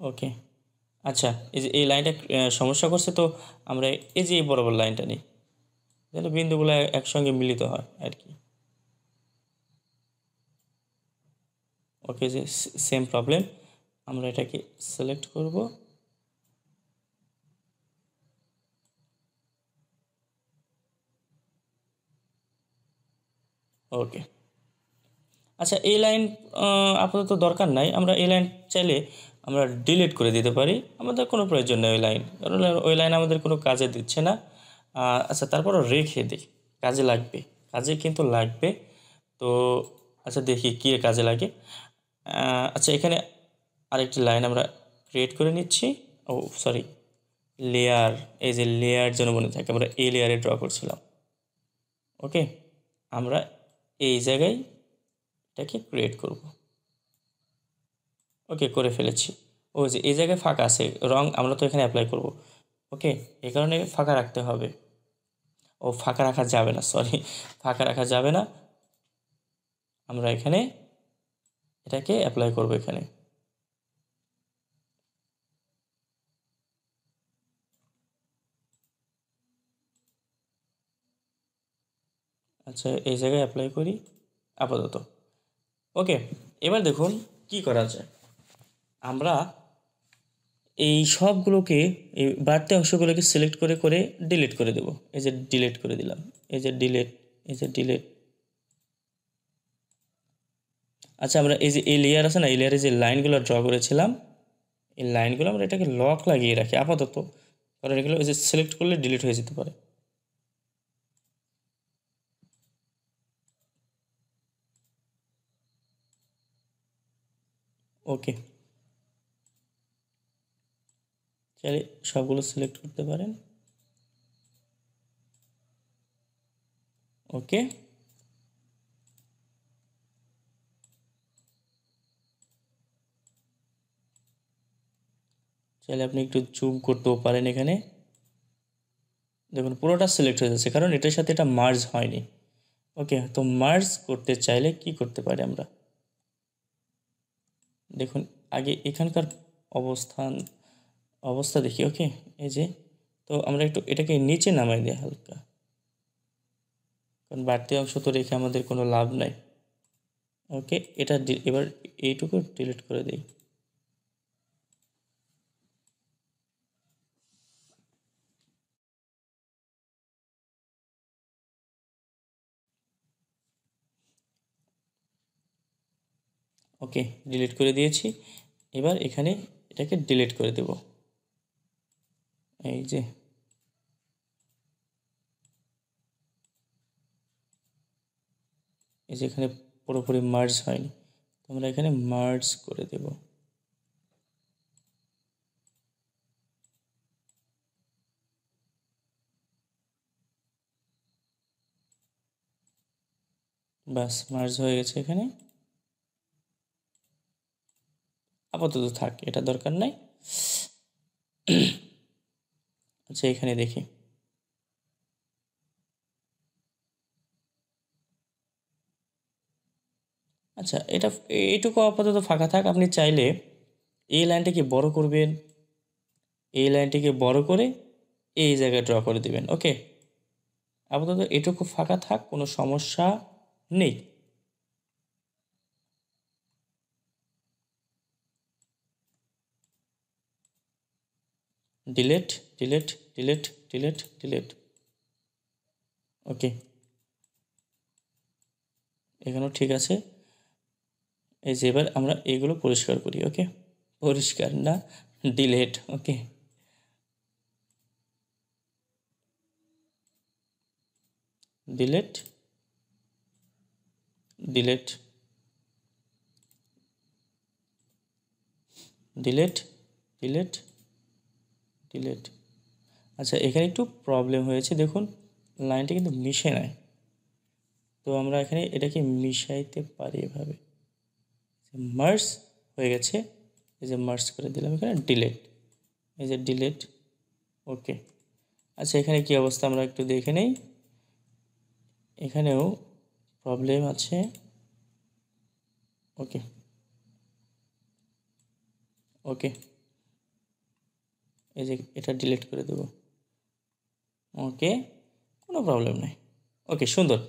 ওকে আচ্ছা এই যে এই লাইনটা সমস্যা করছে, তো আমরা এই যে এই বরাবর লাইনটা নিই যেন বিন্দুগুলো একসঙ্গে মিলিত হয় আর কি। ওকে যে সেম প্রবলেম, আমরা এটাকে সিলেক্ট করব। ওকে আচ্ছা এই লাইন আপাতত দরকার নাই, আমরা এই লাইন চাইলে আমরা ডিলিট করে দিতে পারি, আমাদের কোনো প্রয়োজন নেই ওই লাইন, কারণ ওই লাইন আমাদের কোনো কাজে দিচ্ছে না। আচ্ছা তারপরও রেখে দিই, কাজে লাগবে, কাজে কিন্তু লাগবে। তো আচ্ছা দেখি কী কাজে লাগে। আচ্ছা এখানে আরেকটি লাইন আমরা ক্রিয়েট করে নিচ্ছি। ও সরি লেয়ার, এই যে লেয়ার যেন মনে থাকে আমরা এই লেয়ারে ড্র করছিলাম। ওকে আমরা এই জায়গায় এটাকে ক্রিয়েট করব। ওকে করে ফেলেছি। ও যে এই জায়গায় ফাঁকা আছে, রং আমরা তো এখানে অ্যাপ্লাই করব। ওকে এই কারণে ফাঁকা রাখতে হবে, ও ফাঁকা রাখা যাবে না, সরি ফাঁকা রাখা যাবে না। আমরা এখানে এটাকে অ্যাপ্লাই করব এখানে। আচ্ছা এই জায়গায় অ্যাপ্লাই করি আপাতত। ওকে এবার দেখুন কি করা যায়, আমরা এই সবগুলোকে এই বাড়তি অংশগুলোকে সিলেক্ট করে করে ডিলিট করে দেব। এই যে ডিলিট করে দিলাম, এই যে ডিলিট, এই যে ডিলিট। আচ্ছা আমরা এই যে এই লেয়ার আছে না, এই লেয়ারে যে লাইনগুলো ড্র করেছিলাম এই লাইনগুলো আমরা এটাকে লক লাগিয়ে রাখি আপাতত, কারণ এগুলো এই যে সিলেক্ট করলে ডিলিট হয়ে যেতে পারে। ओके चलिए सबगुलो सिलेक्ट करते पारेन। ओके चलिए अपनी एक जूम करते पारेन एखाने देखुन पुरोटा सिलेक्ट हो जाच्छे कारण एटार साथे एटा मार्ज हयनि। ओके तो मार्ज करते चाइले कि करते पारि आमरा देखुन आगे एखानकार अवस्थान अवस्था देखी। ओके ये जे तो आमरा एकटु एटाके नीचे नामाय दिई हल्का कारण बाड़ति अंश तो रेखे आमादेर कोनो लाभ नाई। ओके एटा एबार एइटुकु डिलीट करे देई। ओके डिलीट कर दिए एबार एखाने एटाके डिलीट कर देव এই যে এই যে এখানে পুরোপুরি মার্জ হয়নি তো আমরা এখানে মার্জ করে দেব। বাস মার্জ হয়ে গেছে এখানে আপাতত থাক এটা দরকার নাই। আচ্ছা এখানে দেখি আচ্ছা এটা এইটুকু আপাতত ফাঁকা থাক। আপনি চাইলে এই লাইনটাকে বড় করবেন এই লাইনটাকে বড় করে এই জায়গায় ড্র করে দিবেন। ওকে আপাতত এটুকু ফাঁকা থাক কোনো সমস্যা নেই। Delete delete delete delete delete okay एखानेও ठीक আছে। এই যে এবার আমরা এগুলো পরিষ্কার করি। ओके পরিষ্কার না delete. Okay delete delete delete delete delete. अच्छा एखे एक प्रॉब्लेम हो देखो लाइन क्योंकि मिसे ना तो ये मिसाइते मार्ज हो गए मार्ज कर दिल डिलीट ये डिलीट। ओके अच्छा एखे कि अवस्था एक देखे नहीं एखे प्रॉब्लेम आछे। ओके ओके এই যে এটা ডিলিট করে দেব। ওকে কোনো প্রবলেম নাই। ওকে সুন্দর।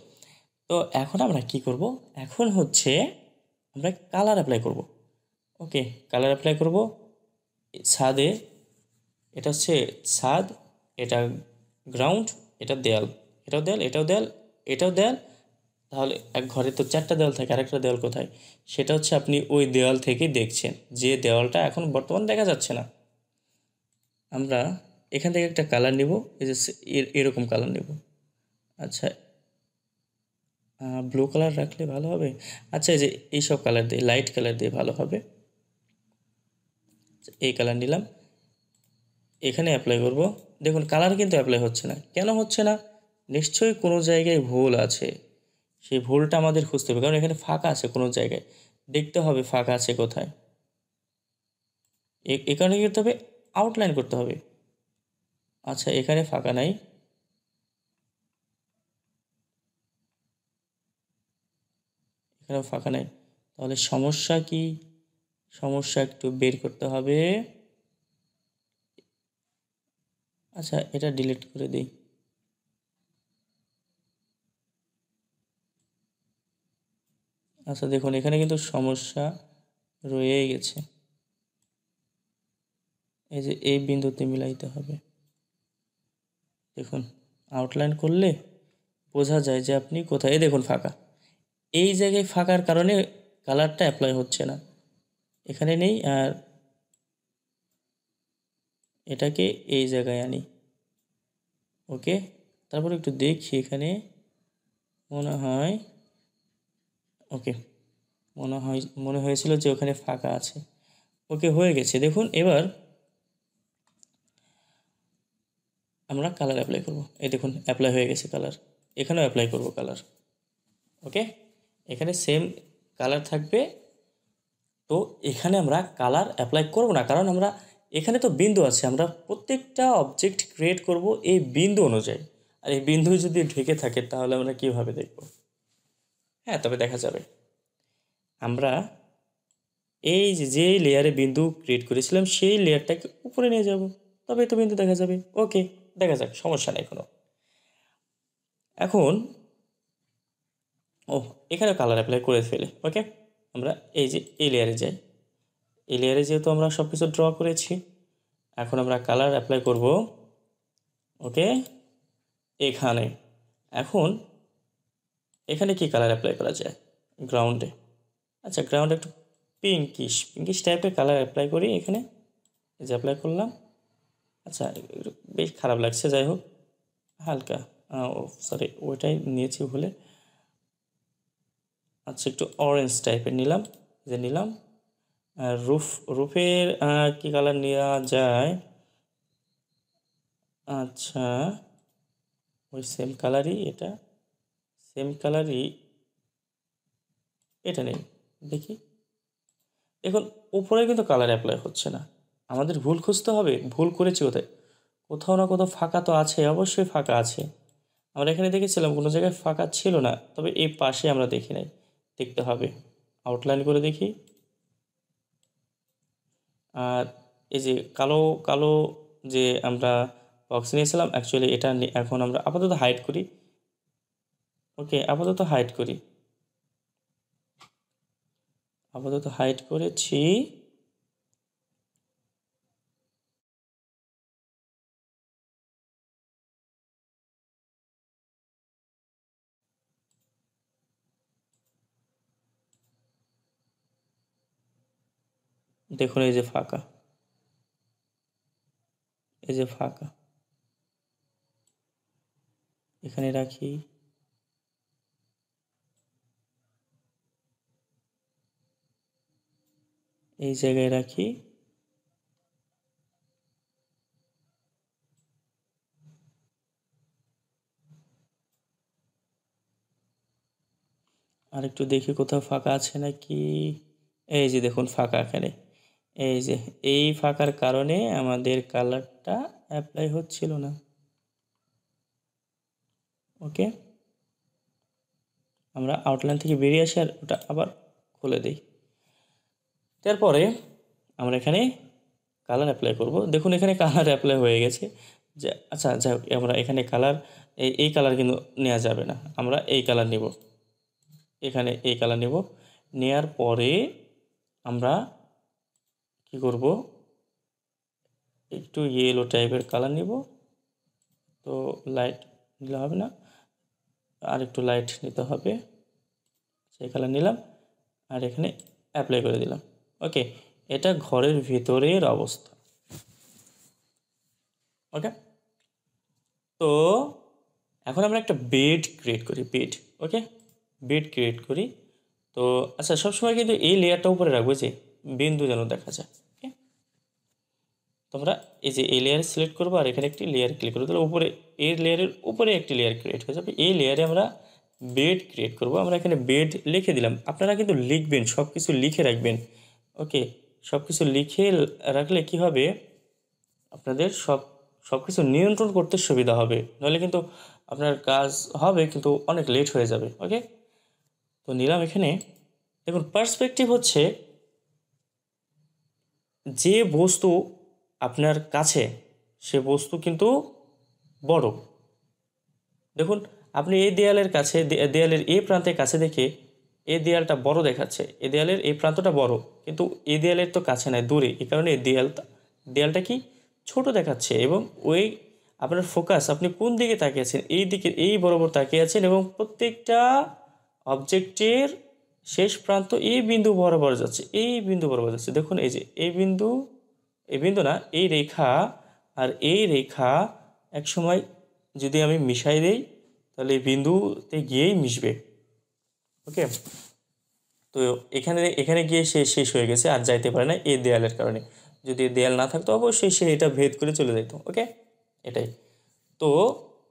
তো এখন আমরা কি করব এখন হচ্ছে আমরা কালার অ্যাপ্লাই করব। ওকে কালার অ্যাপ্লাই করব ছাদে এটা হচ্ছে ছাদ এটা গ্রাউন্ড এটা দেয়াল এটাও দেয়াল এটাও দেয়াল এটাও দেয়াল তাহলে এক ঘরে তো চারটা দেয়াল থাকে আরেকটা দেয়াল কোথায় সেটা হচ্ছে আপনি ওই দেয়াল থেকে দেখছেন যে দেয়ালটা এখন বর্তমান দেখা যাচ্ছে না। আমরা এখান থেকে একটা কালার নিব এই যে এরকম কালার নিব। আচ্ছা ব্লু কালার রাখলে ভালো হবে। আচ্ছা এই যে এই সব কালার দিয়ে লাইট কালার দিয়ে ভালো হবে। এই কালার নিলাম এখানে অ্যাপ্লাই করব। দেখুন কালার কিন্তু অ্যাপ্লাই হচ্ছে না কেন হচ্ছে না নিশ্চয়ই কোনো জায়গায় ভুল আছে সেই ভুলটা আমাদের খুঁজতে হবে কারণ এখানে ফাঁকা আছে কোনো জায়গায় দেখতে হবে ফাঁকা আছে কোথায় এখানে করতে হবে आउटलाइन करते हैं। अच्छा एखे फाका नहीं फाका नहीं तो समस्या कि समस्या एक बेर करते हैं। अच्छा ये डिलीट कर दी अच्छा देखो ये क्योंकि समस्या रही गई এই যে এই বিন্দুতে মিলাইতে হবে দেখুন আউটলাইন করলে বোঝা যায় যে আপনি কোথায় দেখুন ফাঁকা এই জায়গায় ফাঁকার কারণে কালারটা অ্যাপ্লাই হচ্ছে না এখানে নেই আর এটাকে এই জায়গায় আনি। ওকে তারপর একটু দেখি এখানে মনে হয়। ওকে মনে হয় মনে হয়েছিল যে ওখানে ফাঁকা আছে। ওকে হয়ে গেছে। দেখুন এবার আমরা কালার অ্যাপ্লাই করব। এই দেখুন অ্যাপ্লাই হয়ে গেছে কালার। এখানেও অ্যাপ্লাই করব কালার। ওকে এখানে সেম কালার থাকবে। তো এখানে আমরা কালার অ্যাপ্লাই করব না, কারণ আমরা এখানে তো বিন্দু আছে, আমরা প্রত্যেকটা অবজেক্ট ক্রিয়েট করব এই বিন্দু অনুযায়ী। আর এই বিন্দু যদি ঢেকে থাকে তাহলে আমরা কীভাবে দেখব? হ্যাঁ, তবে দেখা যাবে। আমরা এই যে লেয়ারে বিন্দু ক্রিয়েট করেছিলাম সেই লেয়ারটাকে উপরে নিয়ে যাব, তবে তো বিন্দু দেখা যাবে। ওকে দেখা যাক, সমস্যা নেই কোনো। এখন ও এখানে কালার অ্যাপ্লাই করে ফেলে। ওকে আমরা এই যে এই লেয়ারে যাই। এই লেয়ারে যেহেতু আমরা সব কিছু ড্র করেছি, এখন আমরা কালার অ্যাপ্লাই করব। ওকে এখানে এখন এখানে কি কালার অ্যাপ্লাই করা যায়? গ্রাউন্ডে। আচ্ছা গ্রাউন্ডে একটু পিঙ্কিশ পিঙ্কিশ টাইপের কালার অ্যাপ্লাই করি। এখানে এই যে অ্যাপ্লাই করলাম। আচ্ছা বেশ খারাপ লাগছে, যাই হোক হালকা, ও সরি ওইটাই নিয়েছি ভুলে। আচ্ছা একটু অরেঞ্জ টাইপের নিলাম, যে নিলাম। আর রুফ রুফের কী কালার নেওয়া যায়? আচ্ছা ওই সেম কালারই, এটা সেম কালারই, এটা নেই দেখি। দেখুন উপরে কিন্তু কালার অ্যাপ্লাই হচ্ছে না, আমাদের ভুল খুঁজতে হবে। ভুল করেছি কোথায়? কোথাও না কোথাও ফাঁকা তো আছে, অবশ্যই ফাঁকা আছে। আমরা এখানে দেখেছিলাম কোনো জায়গায় ফাঁকা ছিল না, তবে এই পাশে আমরা দেখি নাই, দেখতে হবে। আউটলাইন করে দেখি। আর এই যে কালো কালো যে আমরা বক্স নিয়েছিলাম, অ্যাকচুয়ালি এটা এখন আমরা আপাতত হাইড করি। ওকে আপাতত হাইড করি, আপাতত হাইড করেছি। দেখুন এই যে ফাঁকা, এই যে ফাঁকা, এখানে রাখি। এই জায়গায় রাখি। আর একটু দেখি কোথাও ফাঁকা আছে নাকি। এই যে দেখুন ফাঁকা এখানে, এই যে এই ফাঁকার কারণে আমাদের কালারটা অ্যাপ্লাই হচ্ছিল না। ওকে আমরা আউটলাইন থেকে বেরিয়ে আসি আর ওটা আবার খুলে দিই। তারপরে আমরা এখানে কালার অ্যাপ্লাই করব। দেখুন এখানে কালার অ্যাপ্লাই হয়ে গেছে। যা আচ্ছা যাই হোক, আমরা এখানে কালার এই এই কালার কিন্তু নেওয়া যাবে না, আমরা এই কালার নেব। এখানে এই কালার নেব। নেয়ার পরে আমরা কি করব? একটু ইয়েলো টাইপের কালার নেব। তো লাইট নিলে হবে না, আর একটু লাইট নিতে হবে। সেই কালার নিলাম আর এখানে অ্যাপ্লাই করে দিলাম। ওকে এটা ঘরের ভিতরের অবস্থা। ওকে তো এখন আমরা একটা বেড ক্রিয়েট করি, বেড। ওকে বেড ক্রিয়েট করি। তো আচ্ছা সবসময় কিন্তু এই লেয়ারটা উপরে রাখবো যে বিন্দু যেন দেখা যায়। ওকে তোমরা এই যে এই লেয়ার সিলেক্ট করবো আর এখানে একটি লেয়ার ক্লিক করবো, তাহলে উপরে এই লেয়ারের উপরে একটি লেয়ার ক্রিয়েট হয়ে যাবে। এই লেয়ারে আমরা বেড ক্রিয়েট করব। আমরা এখানে বেড লিখে দিলাম। আপনারা কিন্তু লিখবেন, সব কিছু লিখে রাখবেন। ওকে সব কিছু লিখে রাখলে কি হবে? আপনাদের সব সব কিছু নিয়ন্ত্রণ করতে সুবিধা হবে, নাহলে কিন্তু আপনার কাজ হবে কিন্তু অনেক লেট হয়ে যাবে। ওকে তো নিলাম। এখানে দেখুন পার্সপেক্টিভ হচ্ছে যে বস্তু আপনার কাছে, সে বস্তু কিন্তু বড়। দেখুন আপনি এই দেয়ালের কাছে, দেয়ালের এই প্রান্তের কাছে দেখে এই দেয়ালটা বড় দেখাচ্ছে, এই দেয়ালের এই প্রান্তটা বড়, কিন্তু এই দেয়ালের তো কাছে নয়, দূরে। এই কারণে এই দেয়ালটা দেয়ালটা কি ছোট দেখাচ্ছে। এবং ওই আপনার ফোকাস আপনি কোন দিকে তাকিয়ে আছেন, এই দিকে এই বরাবর তাকিয়ে আছেন, এবং প্রত্যেকটা অবজেক্টের শেষ প্রান্ত এই বিন্দু বরাবর যাচ্ছে, এই বিন্দু বরাবর যাচ্ছে। দেখুন এই যে এই বিন্দু, এই বিন্দু না, এই রেখা আর এই রেখা একসময় যদি আমি মিশাই দেই তাহলে এই বিন্দুতে গিয়েই মিশবে। ওকে तो एखाने एखाने गिये से शेष हो गेছে আর যাইতে পারে না এই দেয়ালের কারণে। যদি দেয়াল না থাকতো অবশ্যই সে এটা ভেদ করে চলে যেত। ওকে, এটাই তো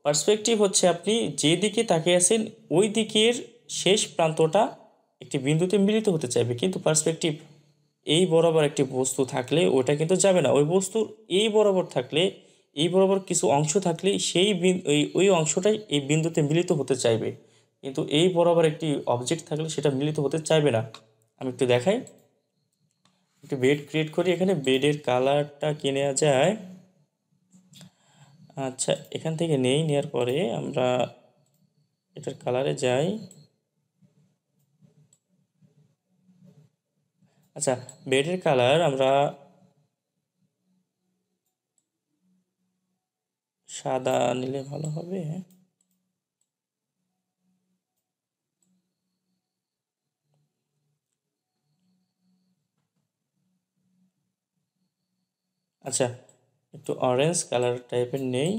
পার্সপেক্টিভ হচ্ছে আপনি যে দিকে তাকিয়ে আছেন ওই দিকের শেষ প্রান্তটা একটি বিন্দুতে মিলিত হতে চাইবে, কিন্তু পার্সপেক্টিভ এই বরাবর একটি বস্তু থাকলে ওটা কিন্তু যাবে না। ওই বস্তুর এই বরাবর থাকলে এই বরাবর কিছু অংশ থাকলে সেই ওই অংশটাই এই বিন্দুতে মিলিত হতে চাইবে, কিন্তু এই বরাবর একটি অবজেক্ট থাকলে সেটা মিলিত হতে চাইবে না। আমি একটু দেখাই, একটু বেড ক্রিয়েট করি। এখানে বেডের কালারটা কিনে যায়। আচ্ছা, এখান থেকে নেই, নেওয়ার পরে আমরা এটার কালারে যাই। আচ্ছা, বেডের কালার আমরা সাদা নিলে ভালো হবে। আচ্ছা, একটু অরেঞ্জ কালার টাইপের নেই।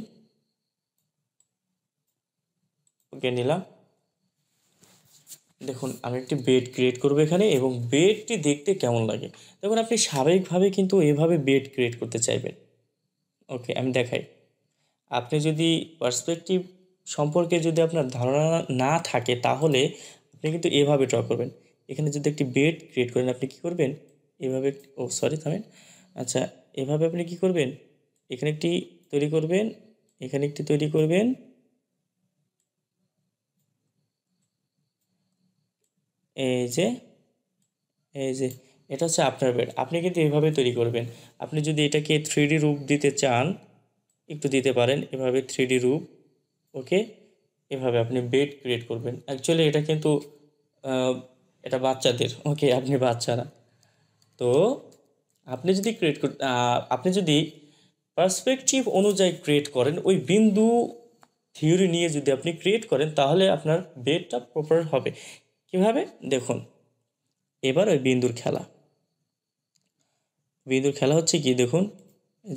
ওকে, নিলাম। দেখুন, আমি একটি বেড ক্রিয়েট করবো এখানে, এবং বেডটি দেখতে কেমন লাগে। দেখুন, আপনি স্বাভাবিকভাবে কিন্তু এভাবে বেড ক্রিয়েট করতে চাইবেন। ওকে, আমি দেখাই। আপনি যদি পার্সপেক্টিভ সম্পর্কে যদি আপনার ধারণা না থাকে তাহলে আপনি কিন্তু এভাবে ড্র করবেন। এখানে যদি একটি বেড ক্রিয়েট করেন আপনি কি করবেন, এভাবে, ও সরি থামেন। আচ্ছা, এভাবে আপনি কি করবেন, এখানে একটি তৈরি করবেন, এখানে একটি তৈরি করবেন, এই যে এই যে এটা হচ্ছে আপনার বেড। আপনি কিন্তু এভাবে তৈরি করবেন। আপনি যদি এটাকে থ্রি ডি রূপ দিতে চান একটু দিতে পারেন, এভাবে থ্রি ডি রূপ। ওকে, এভাবে আপনি বেড ক্রিয়েট করবেন। অ্যাকচুয়ালি এটা কিন্তু এটা বাচ্চাদের। ওকে, আপনি বাচ্চারা তো আপনি যদি ক্রিয়েট আপনি যদি পার্সপেক্টিভ অনুযায়ী ক্রিয়েট করেন, ওই বিন্দু থিওরি নিয়ে যদি আপনি ক্রিয়েট করেন তাহলে আপনার বেডটা প্রপার হবে। কিভাবে দেখুন, এবার ওই বিন্দুর খেলা বিন্দুর খেলা হচ্ছে কি, দেখুন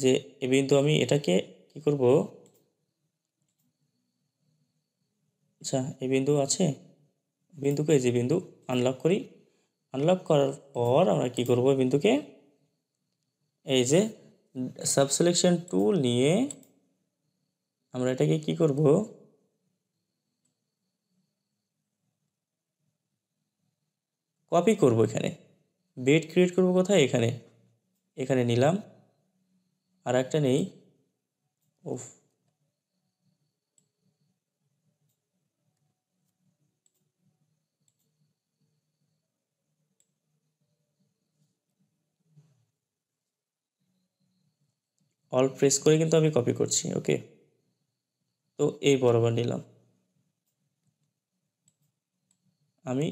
যে এই বিন্দু আমি এটাকে কি করব। আচ্ছা, এই বিন্দু আছে, বিন্দুকে যে বিন্দু আনলক করি, আনলক করার পর আমরা কি করব, বিন্দুকে এই যে সাব সিলেকশন টুল নিয়ে আমরা এটাকে কি করব, কপি করব। এখানে বেড ক্রিয়েট করব কোথায়, এখানে এখানে নিলাম, আর একটা নেই। ওফ, অল প্রেস করে কিন্তু আমি কপি করছি। ওকে, তো এই বরাবর নিলাম আমি।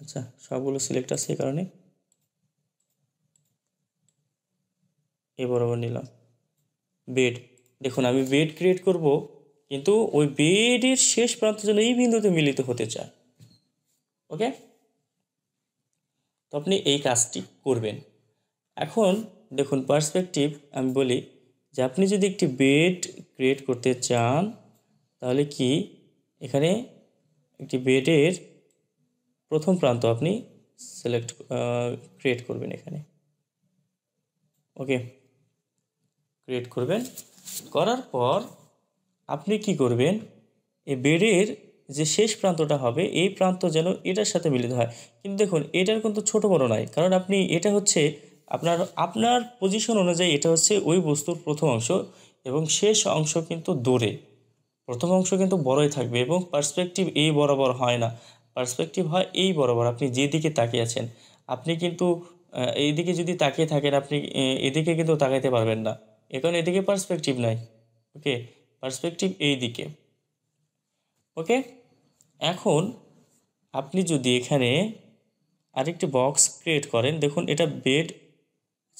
আচ্ছা, সবগুলো সিলেক্ট আছে এই কারণে এই বরাবর নিলাম বেড। দেখুন, আমি বেড ক্রিয়েট করব, কিন্তু ওই বেডের শেষ প্রান্ত যেন এই বিন্দুতে মিলিত হতে চায়। ওকে, তো আপনি এই কাজটি করবেন। এখন দেখুন, পার্সপেক্টিভ আমি বলি যে আপনি যদি একটি বেড ক্রিয়েট করতে চান তাহলে কি, এখানে একটি বেডের প্রথম প্রান্ত আপনি সিলেক্ট ক্রিয়েট করবেন, এখানে ওকে ক্রিয়েট করবেন। করার পর আপনি কি করবেন, এই বেডের যে শেষ প্রান্তটা হবে এই প্রান্ত যেন এটার সাথে মিলিত হয়। কিন্তু দেখুন, এটার কিন্তু ছোট বড় নয়, কারণ আপনি এটা হচ্ছে আপনার আপনার পজিশন অনুযায়ী এটা হচ্ছে ওই বস্তুর প্রথম অংশ, এবং শেষ অংশ কিন্তু দূরে, প্রথম অংশ কিন্তু বড়ই থাকবে। এবং পার্সপেক্টিভ এই বরাবর হয় না, পার্সপেক্টিভ হয় এই বরাবর। আপনি যেদিকে তাকিয়ে আছেন, আপনি কিন্তু এইদিকে যদি তাকিয়ে থাকেন আপনি এদিকে কিন্তু তাকাইতে পারবেন না, এ কারণে এদিকে পার্সপেক্টিভ নাই। ওকে, পার্সপেক্টিভ এই দিকে। ওকে, এখন আপনি যদি এখানে আরেকটি বক্স ক্রিয়েট করেন, দেখুন এটা বেড।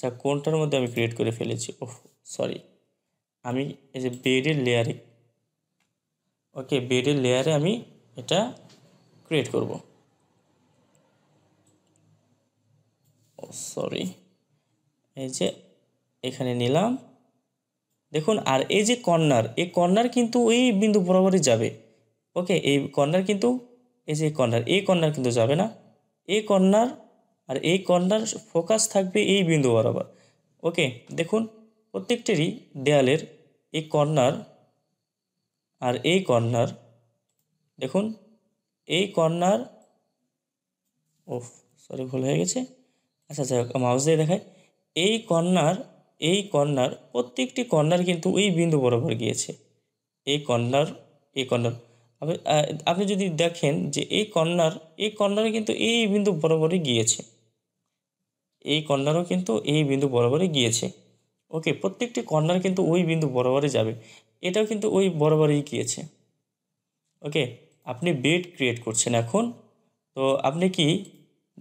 আচ্ছা, কোনটার মধ্যে আমি ক্রিয়েট করে ফেলেছি, ওহ সরি, আমি এই যে বেডের লেয়ারে। ওকে, বেডের লেয়ারে আমি এটা ক্রিয়েট করব। ও সরি, এই যে এখানে নিলাম। দেখুন, আর এই যে কর্নার, এই কর্নার কিন্তু এই বিন্দু বরাবরই যাবে। ওকে, এই কর্নার কিন্তু এই যে কর্নার, এই কর্নার কিন্তু যাবে না, এই কর্নার আর এই কর্নার ফোকাস থাকবে এই বিন্দু বরাবর। ওকে, দেখুন প্রত্যেকটিরই দেয়ালের এই কর্নার আর এই কর্নার, দেখুন এই কর্নার, ওফ সরি ভুল হয়ে গেছে, আচ্ছা আচ্ছা মাউস দিয়ে দেখাই, এই কর্নার এই কর্নার প্রত্যেকটি কর্নার কিন্তু এই বিন্দু বরাবর গিয়েছে। এই কর্নার এই কর্নার আপনি আপনি যদি দেখেন যে এই কর্নার এই কর্নারে কিন্তু এই বিন্দু বরাবরই গিয়েছে, এই কর্নারও কিন্তু এই বিন্দু বরাবরই গিয়েছে। ওকে, প্রত্যেকটি কর্নার কিন্তু ওই বিন্দু বরাবরই যাবে, এটাও কিন্তু ওই বরাবরই গিয়েছে। ওকে, আপনি বেড ক্রিয়েট করছেন এখন, তো আপনি কি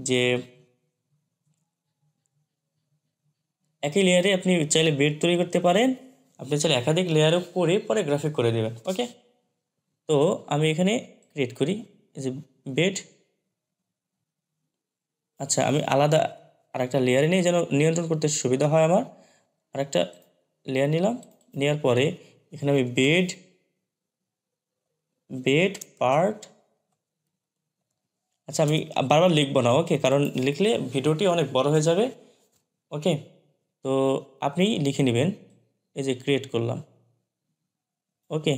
যে একই লেয়ারে আপনি চাইলে বেড তৈরি করতে পারেন, আপনি চাইলে একাধিক লেয়ারও করে পরে গ্রাফিক করে দেবেন। ওকে, তো আমি এখানে ক্রিয়েট করি যে বেড, আচ্ছা আমি আলাদা আরেকটা লেয়ারে নিয়ে যেন নিয়ন্ত্রণ করতে সুবিধা হয় আমার, আরেকটা লেয়ার নিলাম, নেওয়ার পরে এখানে আমি বেড বেড পার্ট, আচ্ছা আমি বারবার লিখবো না, ওকে, কারণ লিখলে ভিডিওটি অনেক বড় হয়ে যাবে। ওকে, তো আপনি লিখে নেবেন, এই যে ক্রিয়েট করলাম। ওকে,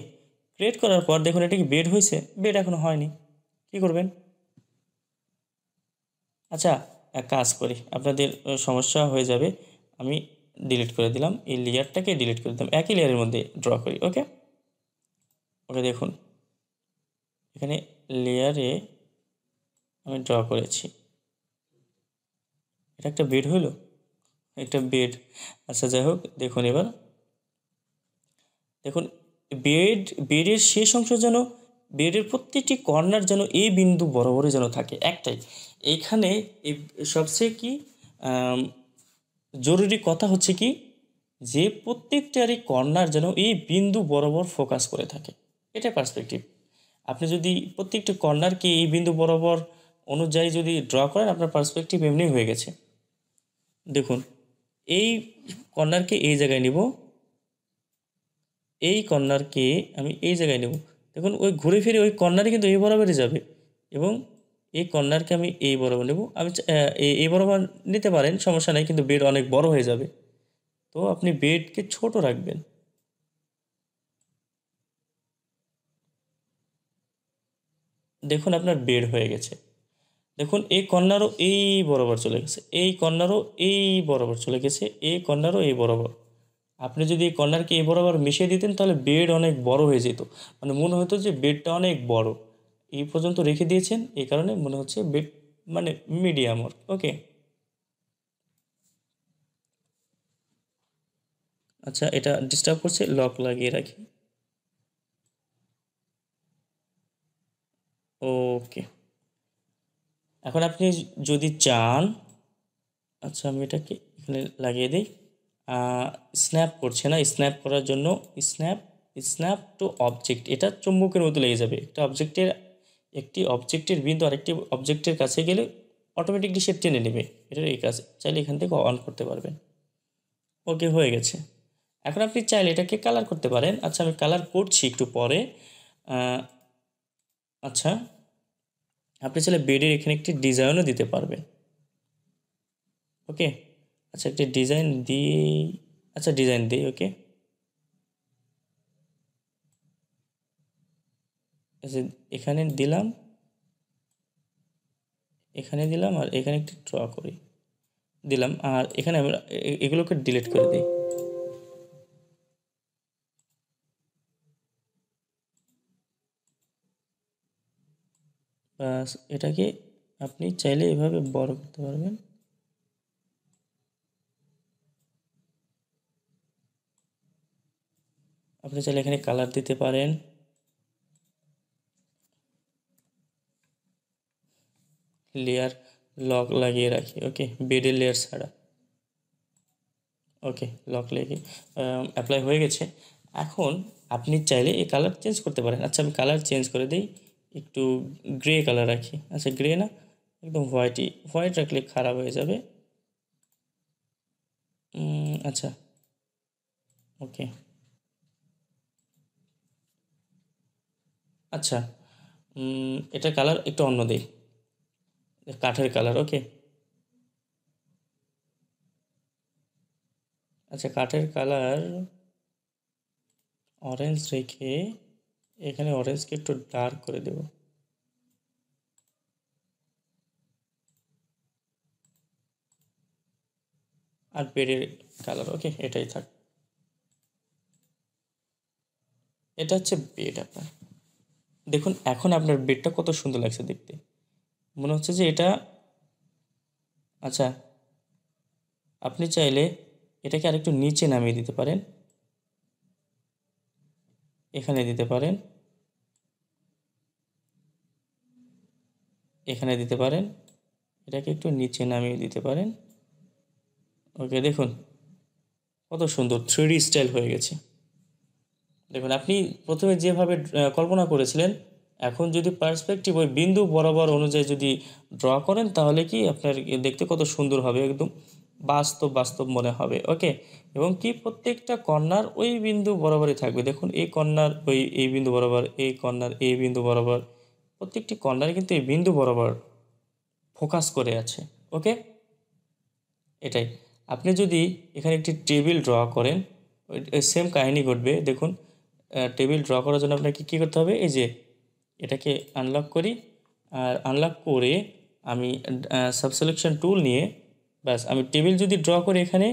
ক্রিয়েট করার পর দেখুন এটা কি বেড হয়েছে? বেড এখনো হয়নি, কি করবেন? আচ্ছা এক কাজ করি, আপনাদের সমস্যা হয়ে যাবে, আমি ডিলিট করে দিলাম, এই লেয়ারটাকে ডিলিট করে দিলাম, একই লেয়ারের মধ্যে ড্র করি। ওকে, ওকে দেখুন এখানে লেয়ারে আমি ড্র করেছি, এটা একটা বেড হলো, একটা বেড, আচ্ছা যাই হোক। দেখুন এবার দেখুন বেড বেডের শেষ অংশ যেন, বেডের প্রত্যেকটি কর্নার যেন এই বিন্দু বরাবরই যেন থাকে একটাই। এইখানে এই সবচেয়ে কি জরুরি কথা হচ্ছে কি, যে প্রত্যেকটারই কর্নার যেন এই বিন্দু বরাবর ফোকাস করে থাকে, এটা পার্সপেক্টিভ। আপনি যদি প্রত্যেকটি কর্নারকে এই বিন্দু বরাবর অনুযায়ী যদি ড্র করেন, আপনার পার্সপেক্টিভ এমনি হয়ে গেছে। দেখুন এই কর্নারকে এই জায়গায় নিব, এই কর্নারকে আমি এই জায়গায় নেব, দেখুন ওই ঘুরে ফিরে ওই কর্নারে কিন্তু এই বরাবরই যাবে, এবং এই কর্নারকে আমি এই বরাবর নেব, আমি এই বরাবর নিতে পারেন, সমস্যা নেই, কিন্তু বেড অনেক বড় হয়ে যাবে, তো আপনি বেডকে ছোট রাখবেন। দেখুন আপনার বেড হয়ে গেছে, দেখুন এই কর্নারও এই বরাবর চলে গেছে, এই কর্নারও এই বরাবর চলে গেছে, এই কর্নারও এই বরাবর। আপনি যদি এই কর্নারকে এই বরাবর মিশিয়ে দিতেন তাহলে বেড অনেক বড় হয়ে যেত, মানে মনে হতো যে বেডটা অনেক বড়। এই পর্যন্ত রেখে দিয়েছেন, এই কারণে মনে হচ্ছে বেড মানে মিডিয়াম ওর। ওকে, আচ্ছা এটা ডিস্টার্ব করছে, লক লাগিয়ে রাখি। ওকে, এখন আপনি যদি চান, আচ্ছা আমি এটাকে এখানে লাগিয়ে দিই, স্ন্যাপ করছে না, স্ন্যাপ করার জন্য স্ন্যাপ স্ন্যাপ টু অবজেক্ট, এটা চুম্বকের মতো লেগে যাবে। একটা অবজেক্টের একটি অবজেক্টের বিন্দু আরেকটি অবজেক্টের কাছে গেলে অটোমেটিকলি সে টেনে নেবে, এটার এই কাজ চাইলে এখান থেকে অন করতে পারবেন। ওকে, হয়ে গেছে। এখন আপনি চাইলে এটাকে কালার করতে পারেন, আচ্ছা আমি কালার করছি একটু পরে। আচ্ছা আপনি চাইলে বেডের এখানে একটি ডিজাইনও দিতে পারবেন। ওকে, আচ্ছা একটা ডিজাইন দিয়ে, আচ্ছা ডিজাইন দিই। ওকে, আচ্ছা এখানে দিলাম, এখানে দিলাম, আর এখানে একটু ড্র করি দিলাম, আর এখানে আমরা এগুলোকে ডিলিট করে দিই। বাস, এটাকে আপনি চাইলে এভাবে বড় করতে পারবেন। আপনি চাইলে এখানে কালার দিতে পারেন। লেয়ার লক লাগিয়ে রাখি, ওকে, বেডের লেয়ার ছাড়া। ওকে, লক লাগিয়ে অ্যাপ্লাই হয়ে গেছে। এখন আপনি চাইলে এই কালার চেঞ্জ করতে পারেন, আচ্ছা আমি কালার চেঞ্জ করে দিই, একটু গ্রে কালার রাখি, আচ্ছা গ্রে না একদম হোয়াইটই, হোয়াইট রাখলে খারাপ হয়ে যাবে। আচ্ছা ওকে, আচ্ছা এটা কালার একটু অন্য দিই, काठेर कलर ओके अच्छा काठेर कलर ऑरेंज रेखे एखाने ऑरेंज के एकटू डार्क करे देव আর বেডের কালার ওকে এটাই থাক এটা হচ্ছে বেড আপনার দেখুন এখন আপনার বেডটা কত সুন্দর লাগছে দেখতে মনে হচ্ছে যে এটা আচ্ছা আপনি চাইলে এটাকে আরেকটু নিচে নামিয়ে দিতে পারেন এখানে দিতে পারেন এখানে দিতে পারেন এটাকে একটু নিচে নামিয়ে দিতে পারেন ओके देखो कत सुंदर थ्री डी स्टाइल हो गए देखो अपनी प्रथम जे भाव कल्पना करें जो पार्सपेक्टिव वो बिंदु बराबर अनुजाई जो ड्र करें तो हमें कि आपनर देखते कत सुंदर है एकदम वास्तव वास्तव मन ओके कि प्रत्येकटा कर्नार ओ बिंदु बराबर ही थको देखो ये कर्नार ओ बिंदु बराबर ये कर्नार ए बिंदु बराबर प्रत्येकटी कर्नार क्योंकि बिंदु बराबर फोकस कर ओके एटाई আপনি যদি এখানে একটি টেবিল ড্র করেন সেম কাহিনী ঘটবে দেখুন টেবিল ড্র করার জন্য আপনাকে কি করতে হবে এই যে এটাকে আনলক করি আর আনলক করে আমি সাব সিলেকশন টুল নিয়ে বাস আমি টেবিল যদি ড্র করি এখানে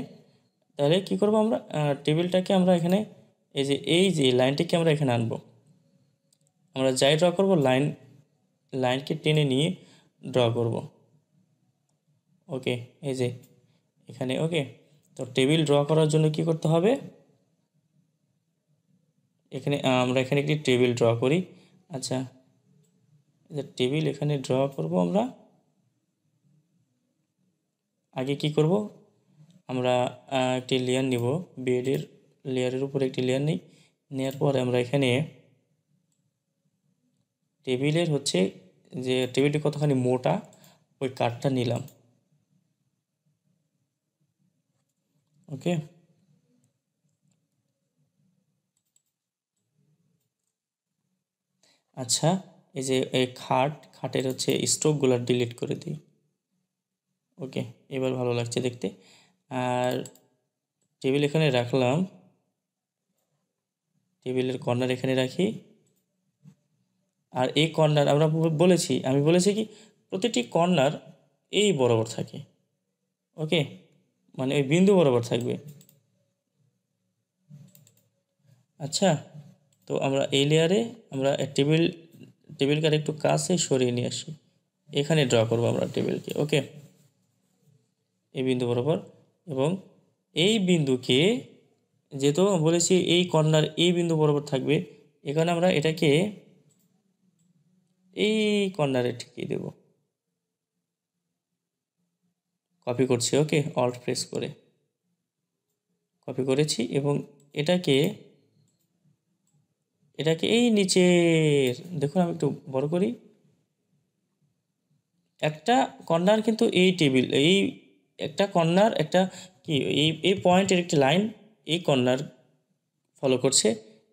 তাহলে কি করব আমরা টেবিলটাকে আমরা এখানে এই যে এই যে লাইনটাকে আমরা এখানে আনব আমরা যাই ড্র করব লাইন লাইনকে টেনে নিয়ে ড্র করব ওকে এই যে एखे ओके तो टेबिल ड्र करार कि करते हैं एखे एक टेबिल ड्र करी अच्छा टेबिल एखे ड्र करब आगे कि करब एक लेयर निब बेडर लेयारे ऊपर एक लेयर नहीं नेयार एखे टेबिलर हे जे टेबिल कतखानी मोटा वो काठटा निलाम ओके अच्छा ये जे खाट खाटेर हे स्ट्रोक गुला डिलीट कर दी ओके एबार भालो लागछे देखते और टेबिल एखाने राखलाम टेबिलेर कर्नार एखाने राखी और ये कर्नार आमरा बोलेछी आमी बोलेछी कि प्रतिटी कर्नार एई बराबर थाके ओके माने बिंदु बराबर थाकबे अच्छा तो आमरा ए लेयारे आमरा टेबिल टेबिलटार एकटू काछे सरिये निये आसि एखाने ड्र करब आमरा टेबिल के ओके ए बिंदु बराबर एबं एई बिंदुके जेहेतु बोलेछि एई कर्नार एई बिंदु बराबर थाकबे एखाने आमरा एटाके एई कर्नारे ठिकिये देब कपि करছি ओके अल्ट प्रेस करे कपि करेছি এবং এটাকে এটাকে এই নিচে দেখুন আমি একটু বড় করি একটা কর্নার কিন্তু এই টেবিল এই একটা কর্নার একটা কি এই এই পয়েন্টের একটা লাইন এই কর্নার ফলো করছে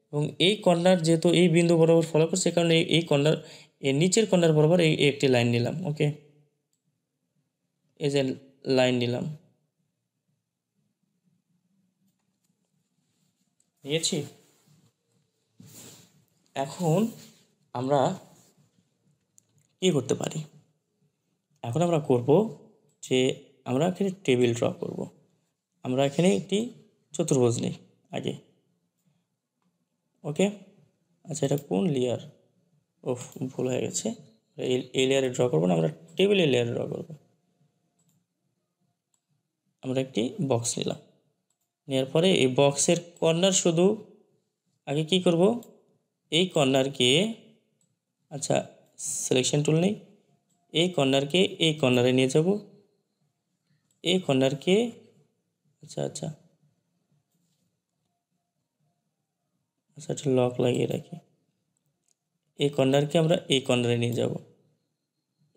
এবং এই কর্নার যেহেতু এই বিন্দু বরাবর ফলো করছে কারণে এই কর্নার এর নিচের কর্নার বরাবর এই একটা লাইন নিলাম ওকে এই যে लाइन निलाम নিয়েছি এখন আমরা কি করতে পারি এখন আমরা করব যে আমরা এখানে টেবিল ড্র করব আমরা এখানে একটি চতুর্ভুজ নেই আগে ওকে আচ্ছা এটা কোন লেয়ার ওফ ভুল হয়ে গেছে এই লেয়ারে ড্র করব না আমরা টেবিলের লেয়ারে ড্র করব আমরা একটি বক্স নিলাম নেয়ার পরে এই বক্সের কর্নার শুধু আগে কি করব এই কর্নারকে আচ্ছা সিলেকশন টুল নেই এই কর্নারকে এই কর্নারে নিয়ে যাব এই কর্নারকে আচ্ছা আচ্ছা আচ্ছা এটা লক লাগিয়ে রাখি এই কর্নারকে আমরা এই কর্নারে নিয়ে যাব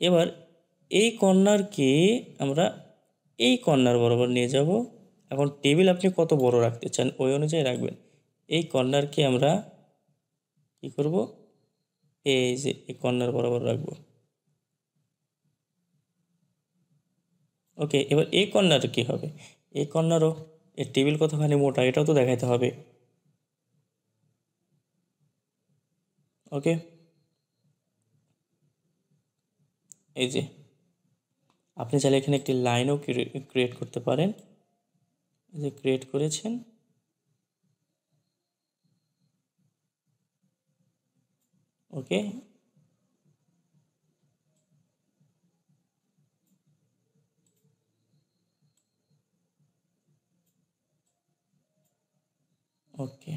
এবার এই কর্নারকে আমরা এই কর্নার বরাবর নিয়ে যাব এখন টেবিল আপনি কত বড় রাখতে চান ওই অনুযায়ী রাখবেন এই কর্নারকে আমরা কি করব এই যে এই কর্নার বরাবর রাখব ओके एबार ए कर्नार की होबे ए कर्नारो एर टेबिल कतखानि मोटा एटाओ तो देखाते होबे ओके এই যে আপনি চাইলে এখানে একটি লাইনও ক্রিয়েট করতে পারেন এই যে ক্রিয়েট করেছেন ওকে ওকে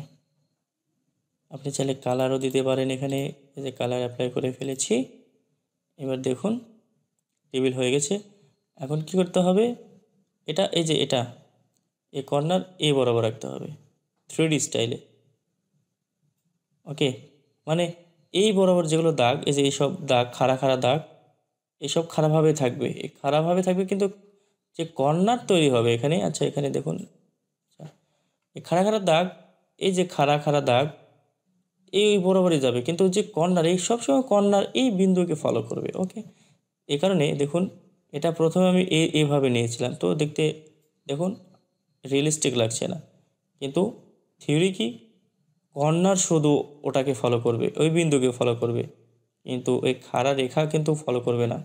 আপনি চাইলে কালারও দিতে পারেন এখানে এই যে কালার অ্যাপ্লাই করে ফেলেছি এবার দেখুন টেবিল হয়ে গেছে এখন কি করতে হবে এটা এই যে এটা এই কর্নার এ বরাবর রাখতে হবে থ্রি ডি স্টাইলে ওকে মানে এই বরাবর যেগুলো দাগ এই যে এই সব দাগ খাড়া খাড়া দাগ এই সব খাড়া ভাবে থাকবে এই খাড়া ভাবে থাকবে কিন্তু যে কর্নার তৈরি হবে এখানে আচ্ছা এখানে দেখুন এই খাড়া খাড়া দাগ এই যে খাড়া খাড়া দাগ এই বরাবরই যাবে কিন্তু যে কর্নার এই সব সময় কর্নার এই বিন্দুকে ফলো করবে ওকে এই কারণে দেখুন এটা প্রথমে আমি এই এইভাবে নিয়েছিলাম তো দেখতে দেখুন রিয়েলিস্টিক লাগছে না কিন্তু থিওরি কি কর্নার শুধু ওটাকে ফলো করবে ওই বিন্দুকে ফলো করবে কিন্তু এই খাড়া রেখা কিন্তু ফলো করবে না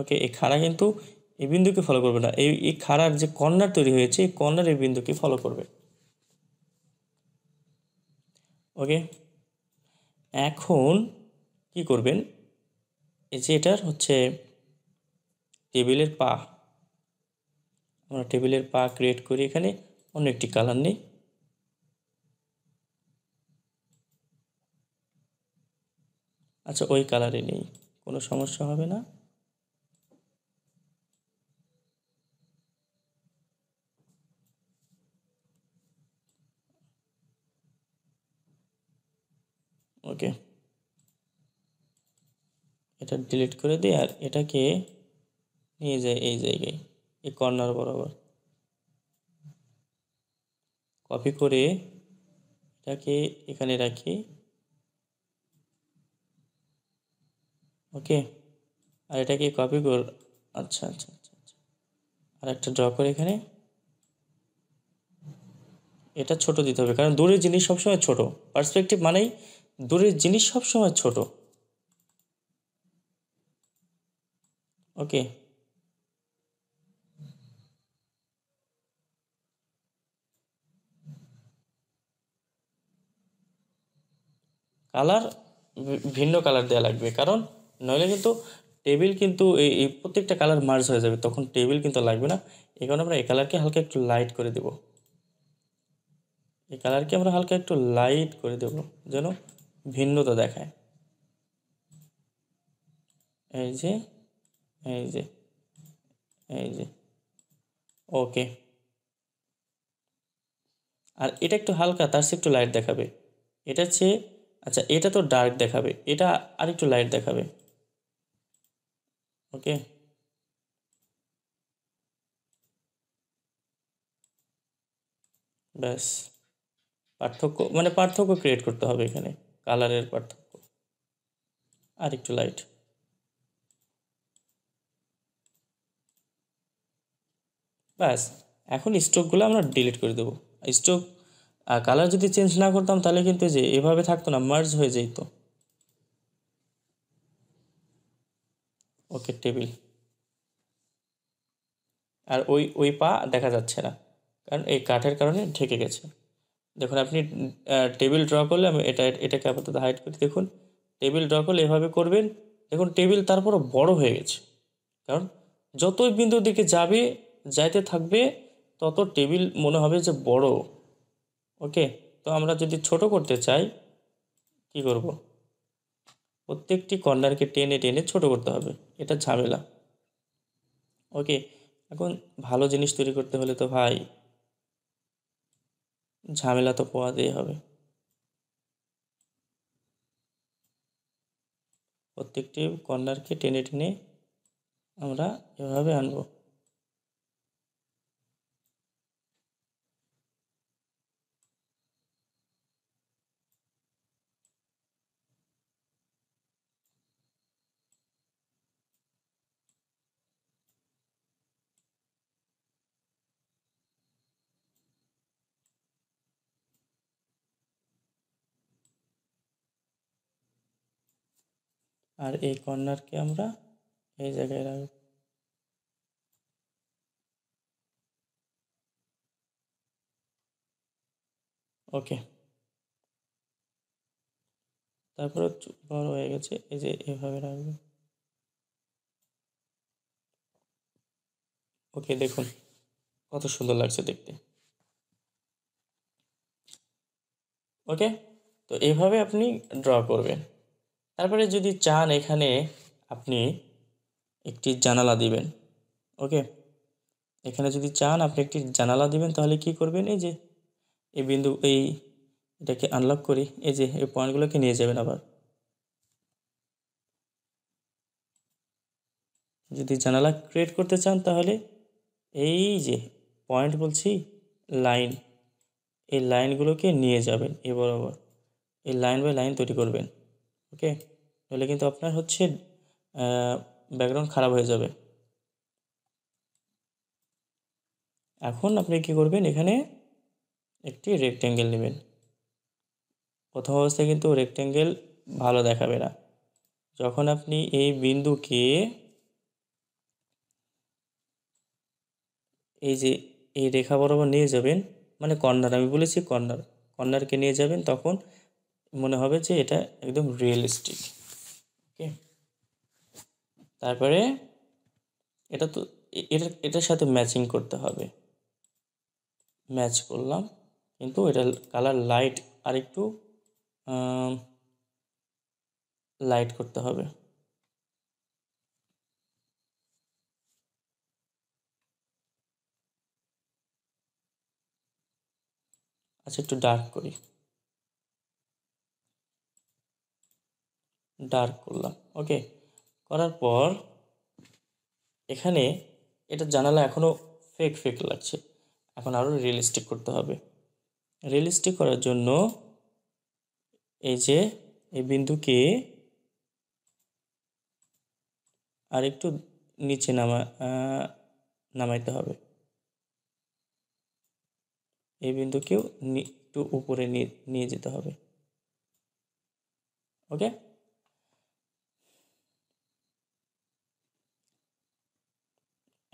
ওকে এই খাড়া কিন্তু এই বিন্দুকে ফলো করবে না এই এই খাড়ার যে কর্নার তৈরি হয়েছে এই কর্নার এই বিন্দুকে ফলো করবে ওকে এখন কি করবেন এই যে এটার হচ্ছে টেবিলের পা আমরা টেবিলের পা ক্রিয়েট করি এখানে অন্য একটি কালার নেই আচ্ছা ওই কালারে নেই কোনো সমস্যা হবে না ওকে এটা ডিলিট করে দিই আর এটাকে নিয়ে যাই এই জায়গায় এই কর্নার বরাবর কপি করে এটাকে এখানে রাখি ওকে আর এটাকে কপি কর আচ্ছা আচ্ছা আচ্ছা আর একটা ড্র করে এখানে এটা ছোট দিতে হবে কারণ দূরের জিনিস সবসময় ছোট পার্সপেক্টিভ মানেই দূরের জিনিস সব সময় ছোট ওকে কালার ভিন্ন কালার দেয়া লাগবে কারণ নইলে কিন্তু টেবিল কিন্তু এই প্রত্যেকটা কালার মার্জ হয়ে যাবে তখন টেবিল কিন্তু লাগবে না এই কারণে আমরা এই কালারকে হালকা একটু লাইট করে দেব এই কালারকে আমরা হালকা একটু লাইট করে দেব যেন ভিন্নতা দেখায় এই যে এই যে এই যে ওকে আর এটা একটু হালকা তার চেয়ে একটু লাইট দেখাবে এটা চেয়ে আচ্ছা এটা তো ডার্ক দেখাবে এটা আর একটু লাইট দেখাবে ওকে ব্যাস পার্থক্য মানে পার্থক্য ক্রিয়েট করতে হবে এখানে কালারের পার্থক্য আর একটু লাইট ব্যাস এখন স্ট্রোকগুলো আমরা ডিলিট করে দেব স্ট্রোক কালার যদি চেঞ্জ না করতাম তাহলে কিন্তু যে এভাবে থাকতো না মার্জ হয়ে যেত ওকে টেবিল আর ওই ওই পা দেখা যাচ্ছে না কারণ এই কাঠের কারণে ঢেকে গেছে দেখুন আপনি টেবিল ড্র করলে আমি এটা এটাকে আপাতত হাইড করি দেখুন টেবিল ড্র করলে এভাবে করবেন দেখুন টেবিল তারপরও বড় হয়ে গেছে কারণ যতই বিন্দুর দিকে যাবে যাইতে থাকবে তত টেবিল মনে হবে যে বড় ওকে তো আমরা যদি ছোট করতে চাই কি করব প্রত্যেকটি কর্নারকে টেনে টেনে ছোট করতে হবে এটা ঝামেলা ওকে এখন ভালো জিনিস তৈরি করতে হলে তো ভাই ঝামেলা তো পোয়াতেই হবে প্রত্যেকটি কর্নারকে টেনে টেনে আমরা এভাবে আনবো और ये कॉर्नर के हमरा ये जगह रख ओके তারপর বড় হয়ে গেছে এই যে এভাবে রাখবো ওকে দেখুন কত সুন্দর লাগছে দেখতে ओके तो এইভাবে আপনি ড্র করবেন তারপরে যদি চান এখানে আপনি একটি জানালা দিবেন ওকে এখানে যদি চান আপনি একটি জানালা দিবেন তাহলে কি করবেন এই যে এই বিন্দু এই এটাকে আনলক করে এই যে এই পয়েন্টগুলোকে নিয়ে যাবেন আবার যদি জানালা ক্রিয়েট করতে চান তাহলে এই যে পয়েন্ট বলছি লাইন এই লাইনগুলোকে নিয়ে যাবেন এই বরাবর এই লাইন বাই লাইন তৈরি করবেন ओके তাহলে কিন্তু আপনার হচ্ছে ব্যাকগ্রাউন্ড খারাপ হয়ে যাবে এখন আপনি কি করবেন এখানে একটি রেকটেঙ্গেল নেবেন প্রথম অবস্থায় কিন্তু রেকটেঙ্গেল ভালো দেখাবে না যখন আপনি এই বিন্দুকে এই যে এই রেখা বরাবর নিয়ে যাবেন মানে কর্নার আমি বলেছি কর্নার কর্নারকে নিয়ে যাবেন তখন মনে হবে যে এটা একদম রিয়েলিস্টিক ওকে তারপরে এটা তো এটা এটার সাথে ম্যাচিং করতে হবে ম্যাচ করলাম কিন্তু এটা কালার লাইট আর একটু লাইট করতে হবে আচ্ছা একটু ডার্ক করি ডার্ক করলাম ওকে করার পর এখানে এটা জানালা এখনো ফেক ফেক লাগছে এখন আরো রিয়েলিস্টিক করতে হবে রিয়েলিস্টিক করার জন্য এই যে এই বিন্দুকে আর একটু নিচে নামা নামাইতে হবে এই বিন্দুকেও একটু উপরে নিয়ে যেতে হবে ওকে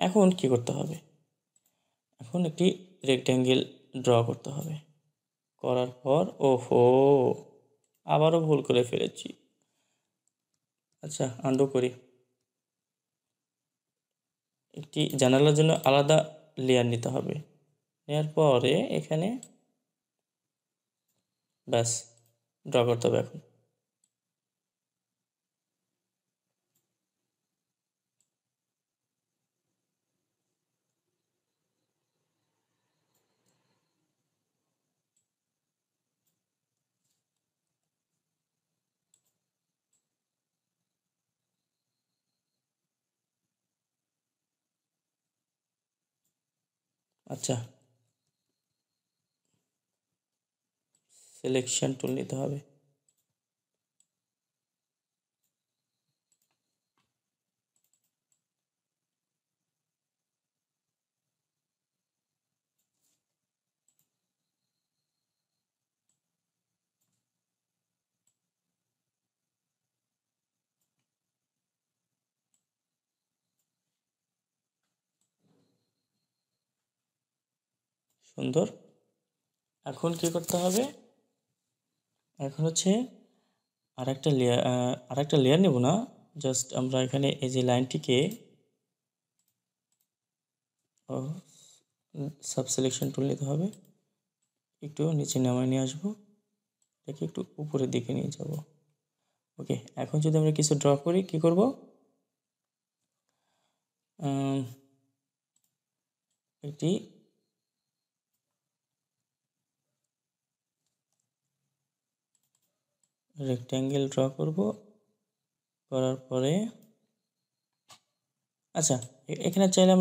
এখন কি করতে হবে এখন একটি রেকটেঙ্গেল ড্র করতে হবে করার পর ওহো আবারও ভুল করে ফেলেছি আচ্ছা আন্ডু করি একটি জানালার জন্য আলাদা লেয়ার নিতে হবে নেয়ার পরে এখানে ব্যাস ড্র করতে হবে এখন अच्छा सिलेक्शन टूल নিতে হবে সুন্দর এখন কি করতে হবে এখন হচ্ছে আরেকটা লেয়ার আরেকটা লেয়ার নেব না জাস্ট আমরা এখানে এই যে লাইনটিকে ও সাব সিলেকশন টুল নিতে হবে একটু নিচে নামিয়ে নিয়ে আসবো এটাকে একটু উপরের দিকে নিয়ে যাব ওকে এখন যদি আমরা কিছু ড্র করি কি করব একটি रेक्टेंगल ड्र करब करार पर अच्छा एखे चाहले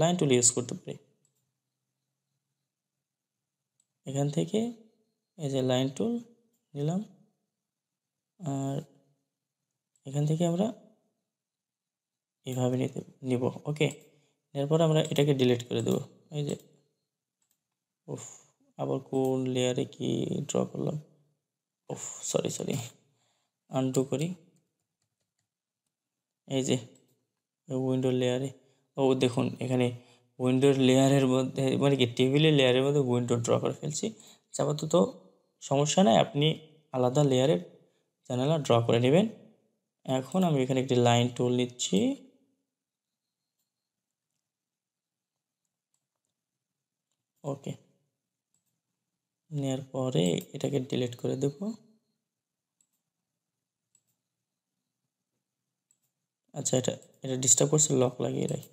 लाइन टुल यूज करते एखान लाइन टुल निलाम और एखान एभावे निब ओके ये डिलीट कर देव ये उफ आबार कोन लेयारे कि ड्र करलाम उफ सॉरी सॉरी अनडू करी এই যে উইন্ডো লেয়ারে ও দেখুন এখানে উইন্ডোর লেয়ারের মধ্যে মানে কি টেবিলের লেয়ারের মধ্যে উইন্ডো ড্র করে ফেলছি। আপাতত সমস্যা নাই, আপনি আলাদা লেয়ারের জানালা ড্র করে নেবেন। এখন আমি এখানে একটি লাইন টুল নিচ্ছি, ওকে, নেয়ার পরে এটাকে ডিলিট করে দেব। আচ্ছা এটা এটা ডিস্টার্ব করছে, লক লাগিয়ে রাখি।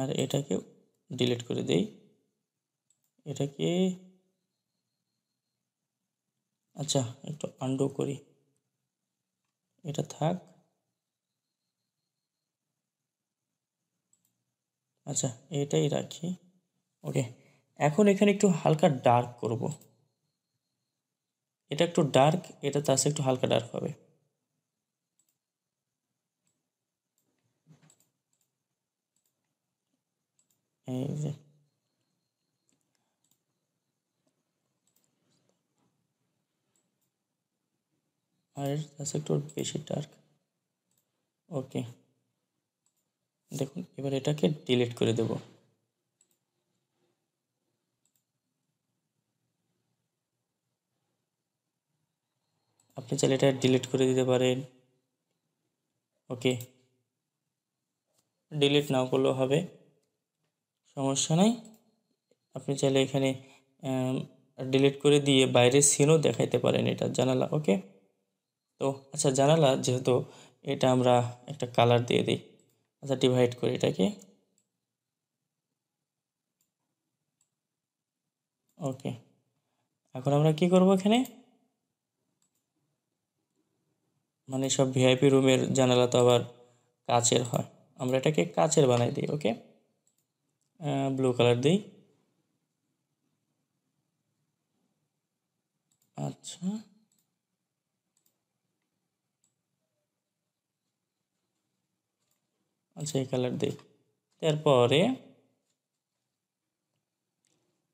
আর এটাকে ডিলিট করে দেই, এটাকে আচ্ছা একটু আনডু করি, এটা থাক। আচ্ছা এটাই রাখি, ওকে। এখন এখানে একটু হালকা ডার্ক করব, এটা একটু ডার্ক, এটা তার সাথে একটু হালকা ডার্ক হবে। এই যে আর তার সাথে একটু বেশি ডার্ক, ওকে। দেখুন এবার এটাকে ডিলিট করে দেব। আপনি চাইলে এটা ডিলিট করে দিতে পারেন, ওকে। ডিলিট না করলেও হবে, সমস্যা নাই। আপনি চাইলে এখানে ডিলিট করে দিয়ে বাইরের সিনও দেখাইতে পারেন এটা জানালা, ওকে। তো আচ্ছা জানালা যেহেতু এটা আমরা একটা কালার দিয়ে দিই, আচ্ছা ডিভাইড করি এটাকে, ওকে। এখন আমরা কি করব, এখানে মানে সব ভিআইপি রুমের জানালা তো আবার কাচের হয়, আমরা এটাকে কাচের বানাই দিই, ওকে। ব্লু কালার দিই, আচ্ছা আচ্ছা এই কালার দিই। তারপরে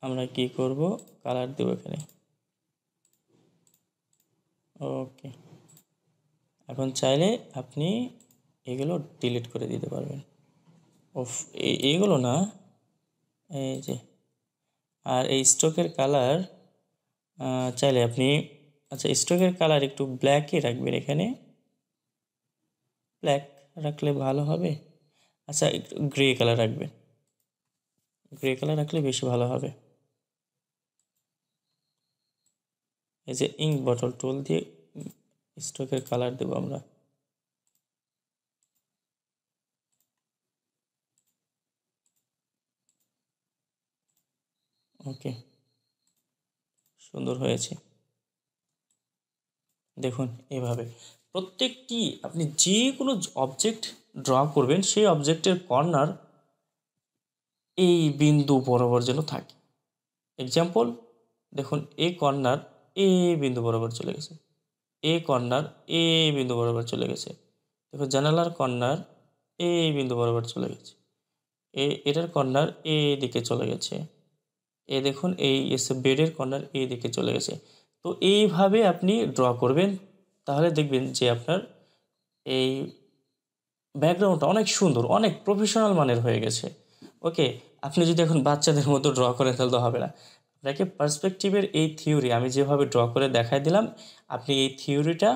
আমরা কি করব, কালার দেব এখানে, ওকে। এখন চাইলে আপনি এগুলো ডিলিট করে দিতে পারবেন, ওফ এইগুলো না, এই যে। আর এই স্ট্রোকের কালার চাইলে আপনি, আচ্ছা স্ট্রোকের কালার একটু ব্ল্যাকই রাখবেন, এখানে ব্ল্যাক রাখলে ভালো হবে। আচ্ছা একটু গ্রে কালার রাখবেন, গ্রে কালার রাখলে বেশি ভালো হবে। এই যে ইঙ্ক বটল টুল দিয়ে স্ট্রোকের কালার দেব আমরা, ওকে। সুন্দর হয়েছে দেখুন। এভাবে প্রত্যেকটি আপনি যে কোনো অবজেক্ট ড্র করবেন সেই অবজেক্টের কর্নার এই বিন্দু বরাবর যেন থাকে। এক্সাম্পল দেখুন, এ কর্নার এ বিন্দু বরাবর চলে গেছে, এ কর্নার এ বিন্দু বরাবর চলে গেছে। দেখুন জানালার কর্নার এ বিন্দু বরাবর চলে গেছে, এ এটার কর্নার এ দিকে চলে গেছে, এ দেখুন এই এসে বেডের কর্নার এই দিকে চলে গেছে। তো এইভাবে আপনি ড্র করবেন, তাহলে দেখবেন যে আপনার এই ব্যাকগ্রাউন্ডটা অনেক সুন্দর, অনেক প্রফেশনাল মানের হয়ে গেছে, ওকে। আপনি যদি এখন বাচ্চাদের মতো ড্র করে ফেলতে হবে না, আপনাকে পার্সপেক্টিভের এই থিওরি আমি যেভাবে ড্র করে দেখাই দিলাম, আপনি এই থিওরিটা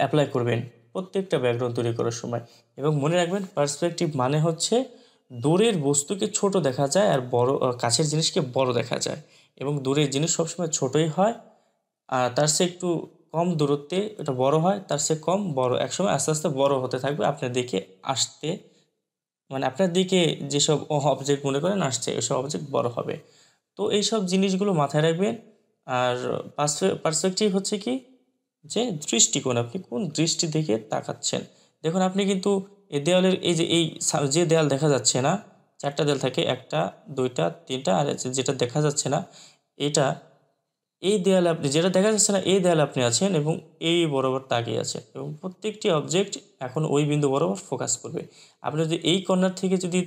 অ্যাপ্লাই করবেন প্রত্যেকটা ব্যাকগ্রাউন্ড তৈরি করার সময়। এবং মনে রাখবেন পার্সপেক্টিভ মানে হচ্ছে দূরের বস্তুকে ছোট দেখা যায় আর বড় কাছের জিনিসকে বড় দেখা যায়, এবং দূরের জিনিস সবসময় ছোটোই হয়, আর তার সে একটু কম দূরত্বে এটা বড় হয়, তার সে কম বড়, একসময় আস্তে আস্তে বড় হতে থাকবে আপনার দিকে আসতে, মানে আপনার দিকে যেসব অবজেক্ট মনে করেন আসছে ওইসব অবজেক্ট বড় হবে। তো এইসব জিনিসগুলো মাথায় রাখবেন। আর পার্সপেক্টিভ হচ্ছে কি, যে দৃষ্টিকোণ, আপনি কোন দৃষ্টি থেকে তাকাচ্ছেন। দেখুন আপনি কিন্তু এই দেওয়ালের এই যে এই যে দেওয়াল দেখা যাচ্ছে না, চারটা দেওয়াল থাকে, একটা দুইটা তিনটা, আর যেটা দেখা যাচ্ছে না এটা এই দেয়ালে আপনি, যেটা দেখা যাচ্ছে না এই দেয়ালে আপনি আছেন এবং এই বরাবর তাকিয়ে আছেন, এবং প্রত্যেকটি অবজেক্ট এখন ওই বিন্দু বরাবর ফোকাস করবে। আপনি যদি এই কর্নার থেকে যদি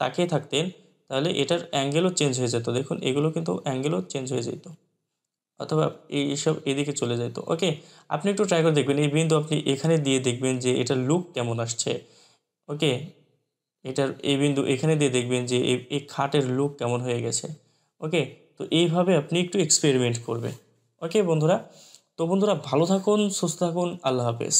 তাকিয়ে থাকতেন তাহলে এটার অ্যাঙ্গেলও চেঞ্জ হয়ে যেত, দেখুন এগুলো কিন্তু অ্যাঙ্গেলও চেঞ্জ হয়ে যেত। অথবা এইসব এদিকে চলে যেত। ওকে, আপনি একটু ট্রাই করে দেখবেন, এই বিন্দু আপনি এখানে দিয়ে দেখবেন যে এটা লুক কেমন আসছে। ওকে, এটার এই বিন্দু এখানে দিয়ে দেখবেন যে এই খাটের লুক কেমন হয়ে গেছে। ওকে, তো এইভাবে আপনি একটু এক্সপেরিমেন্ট করবেন। ওকে বন্ধুরা, তো বন্ধুরা ভালো থাকুন, সুস্থ থাকুন, আল্লাহ হাফেজ।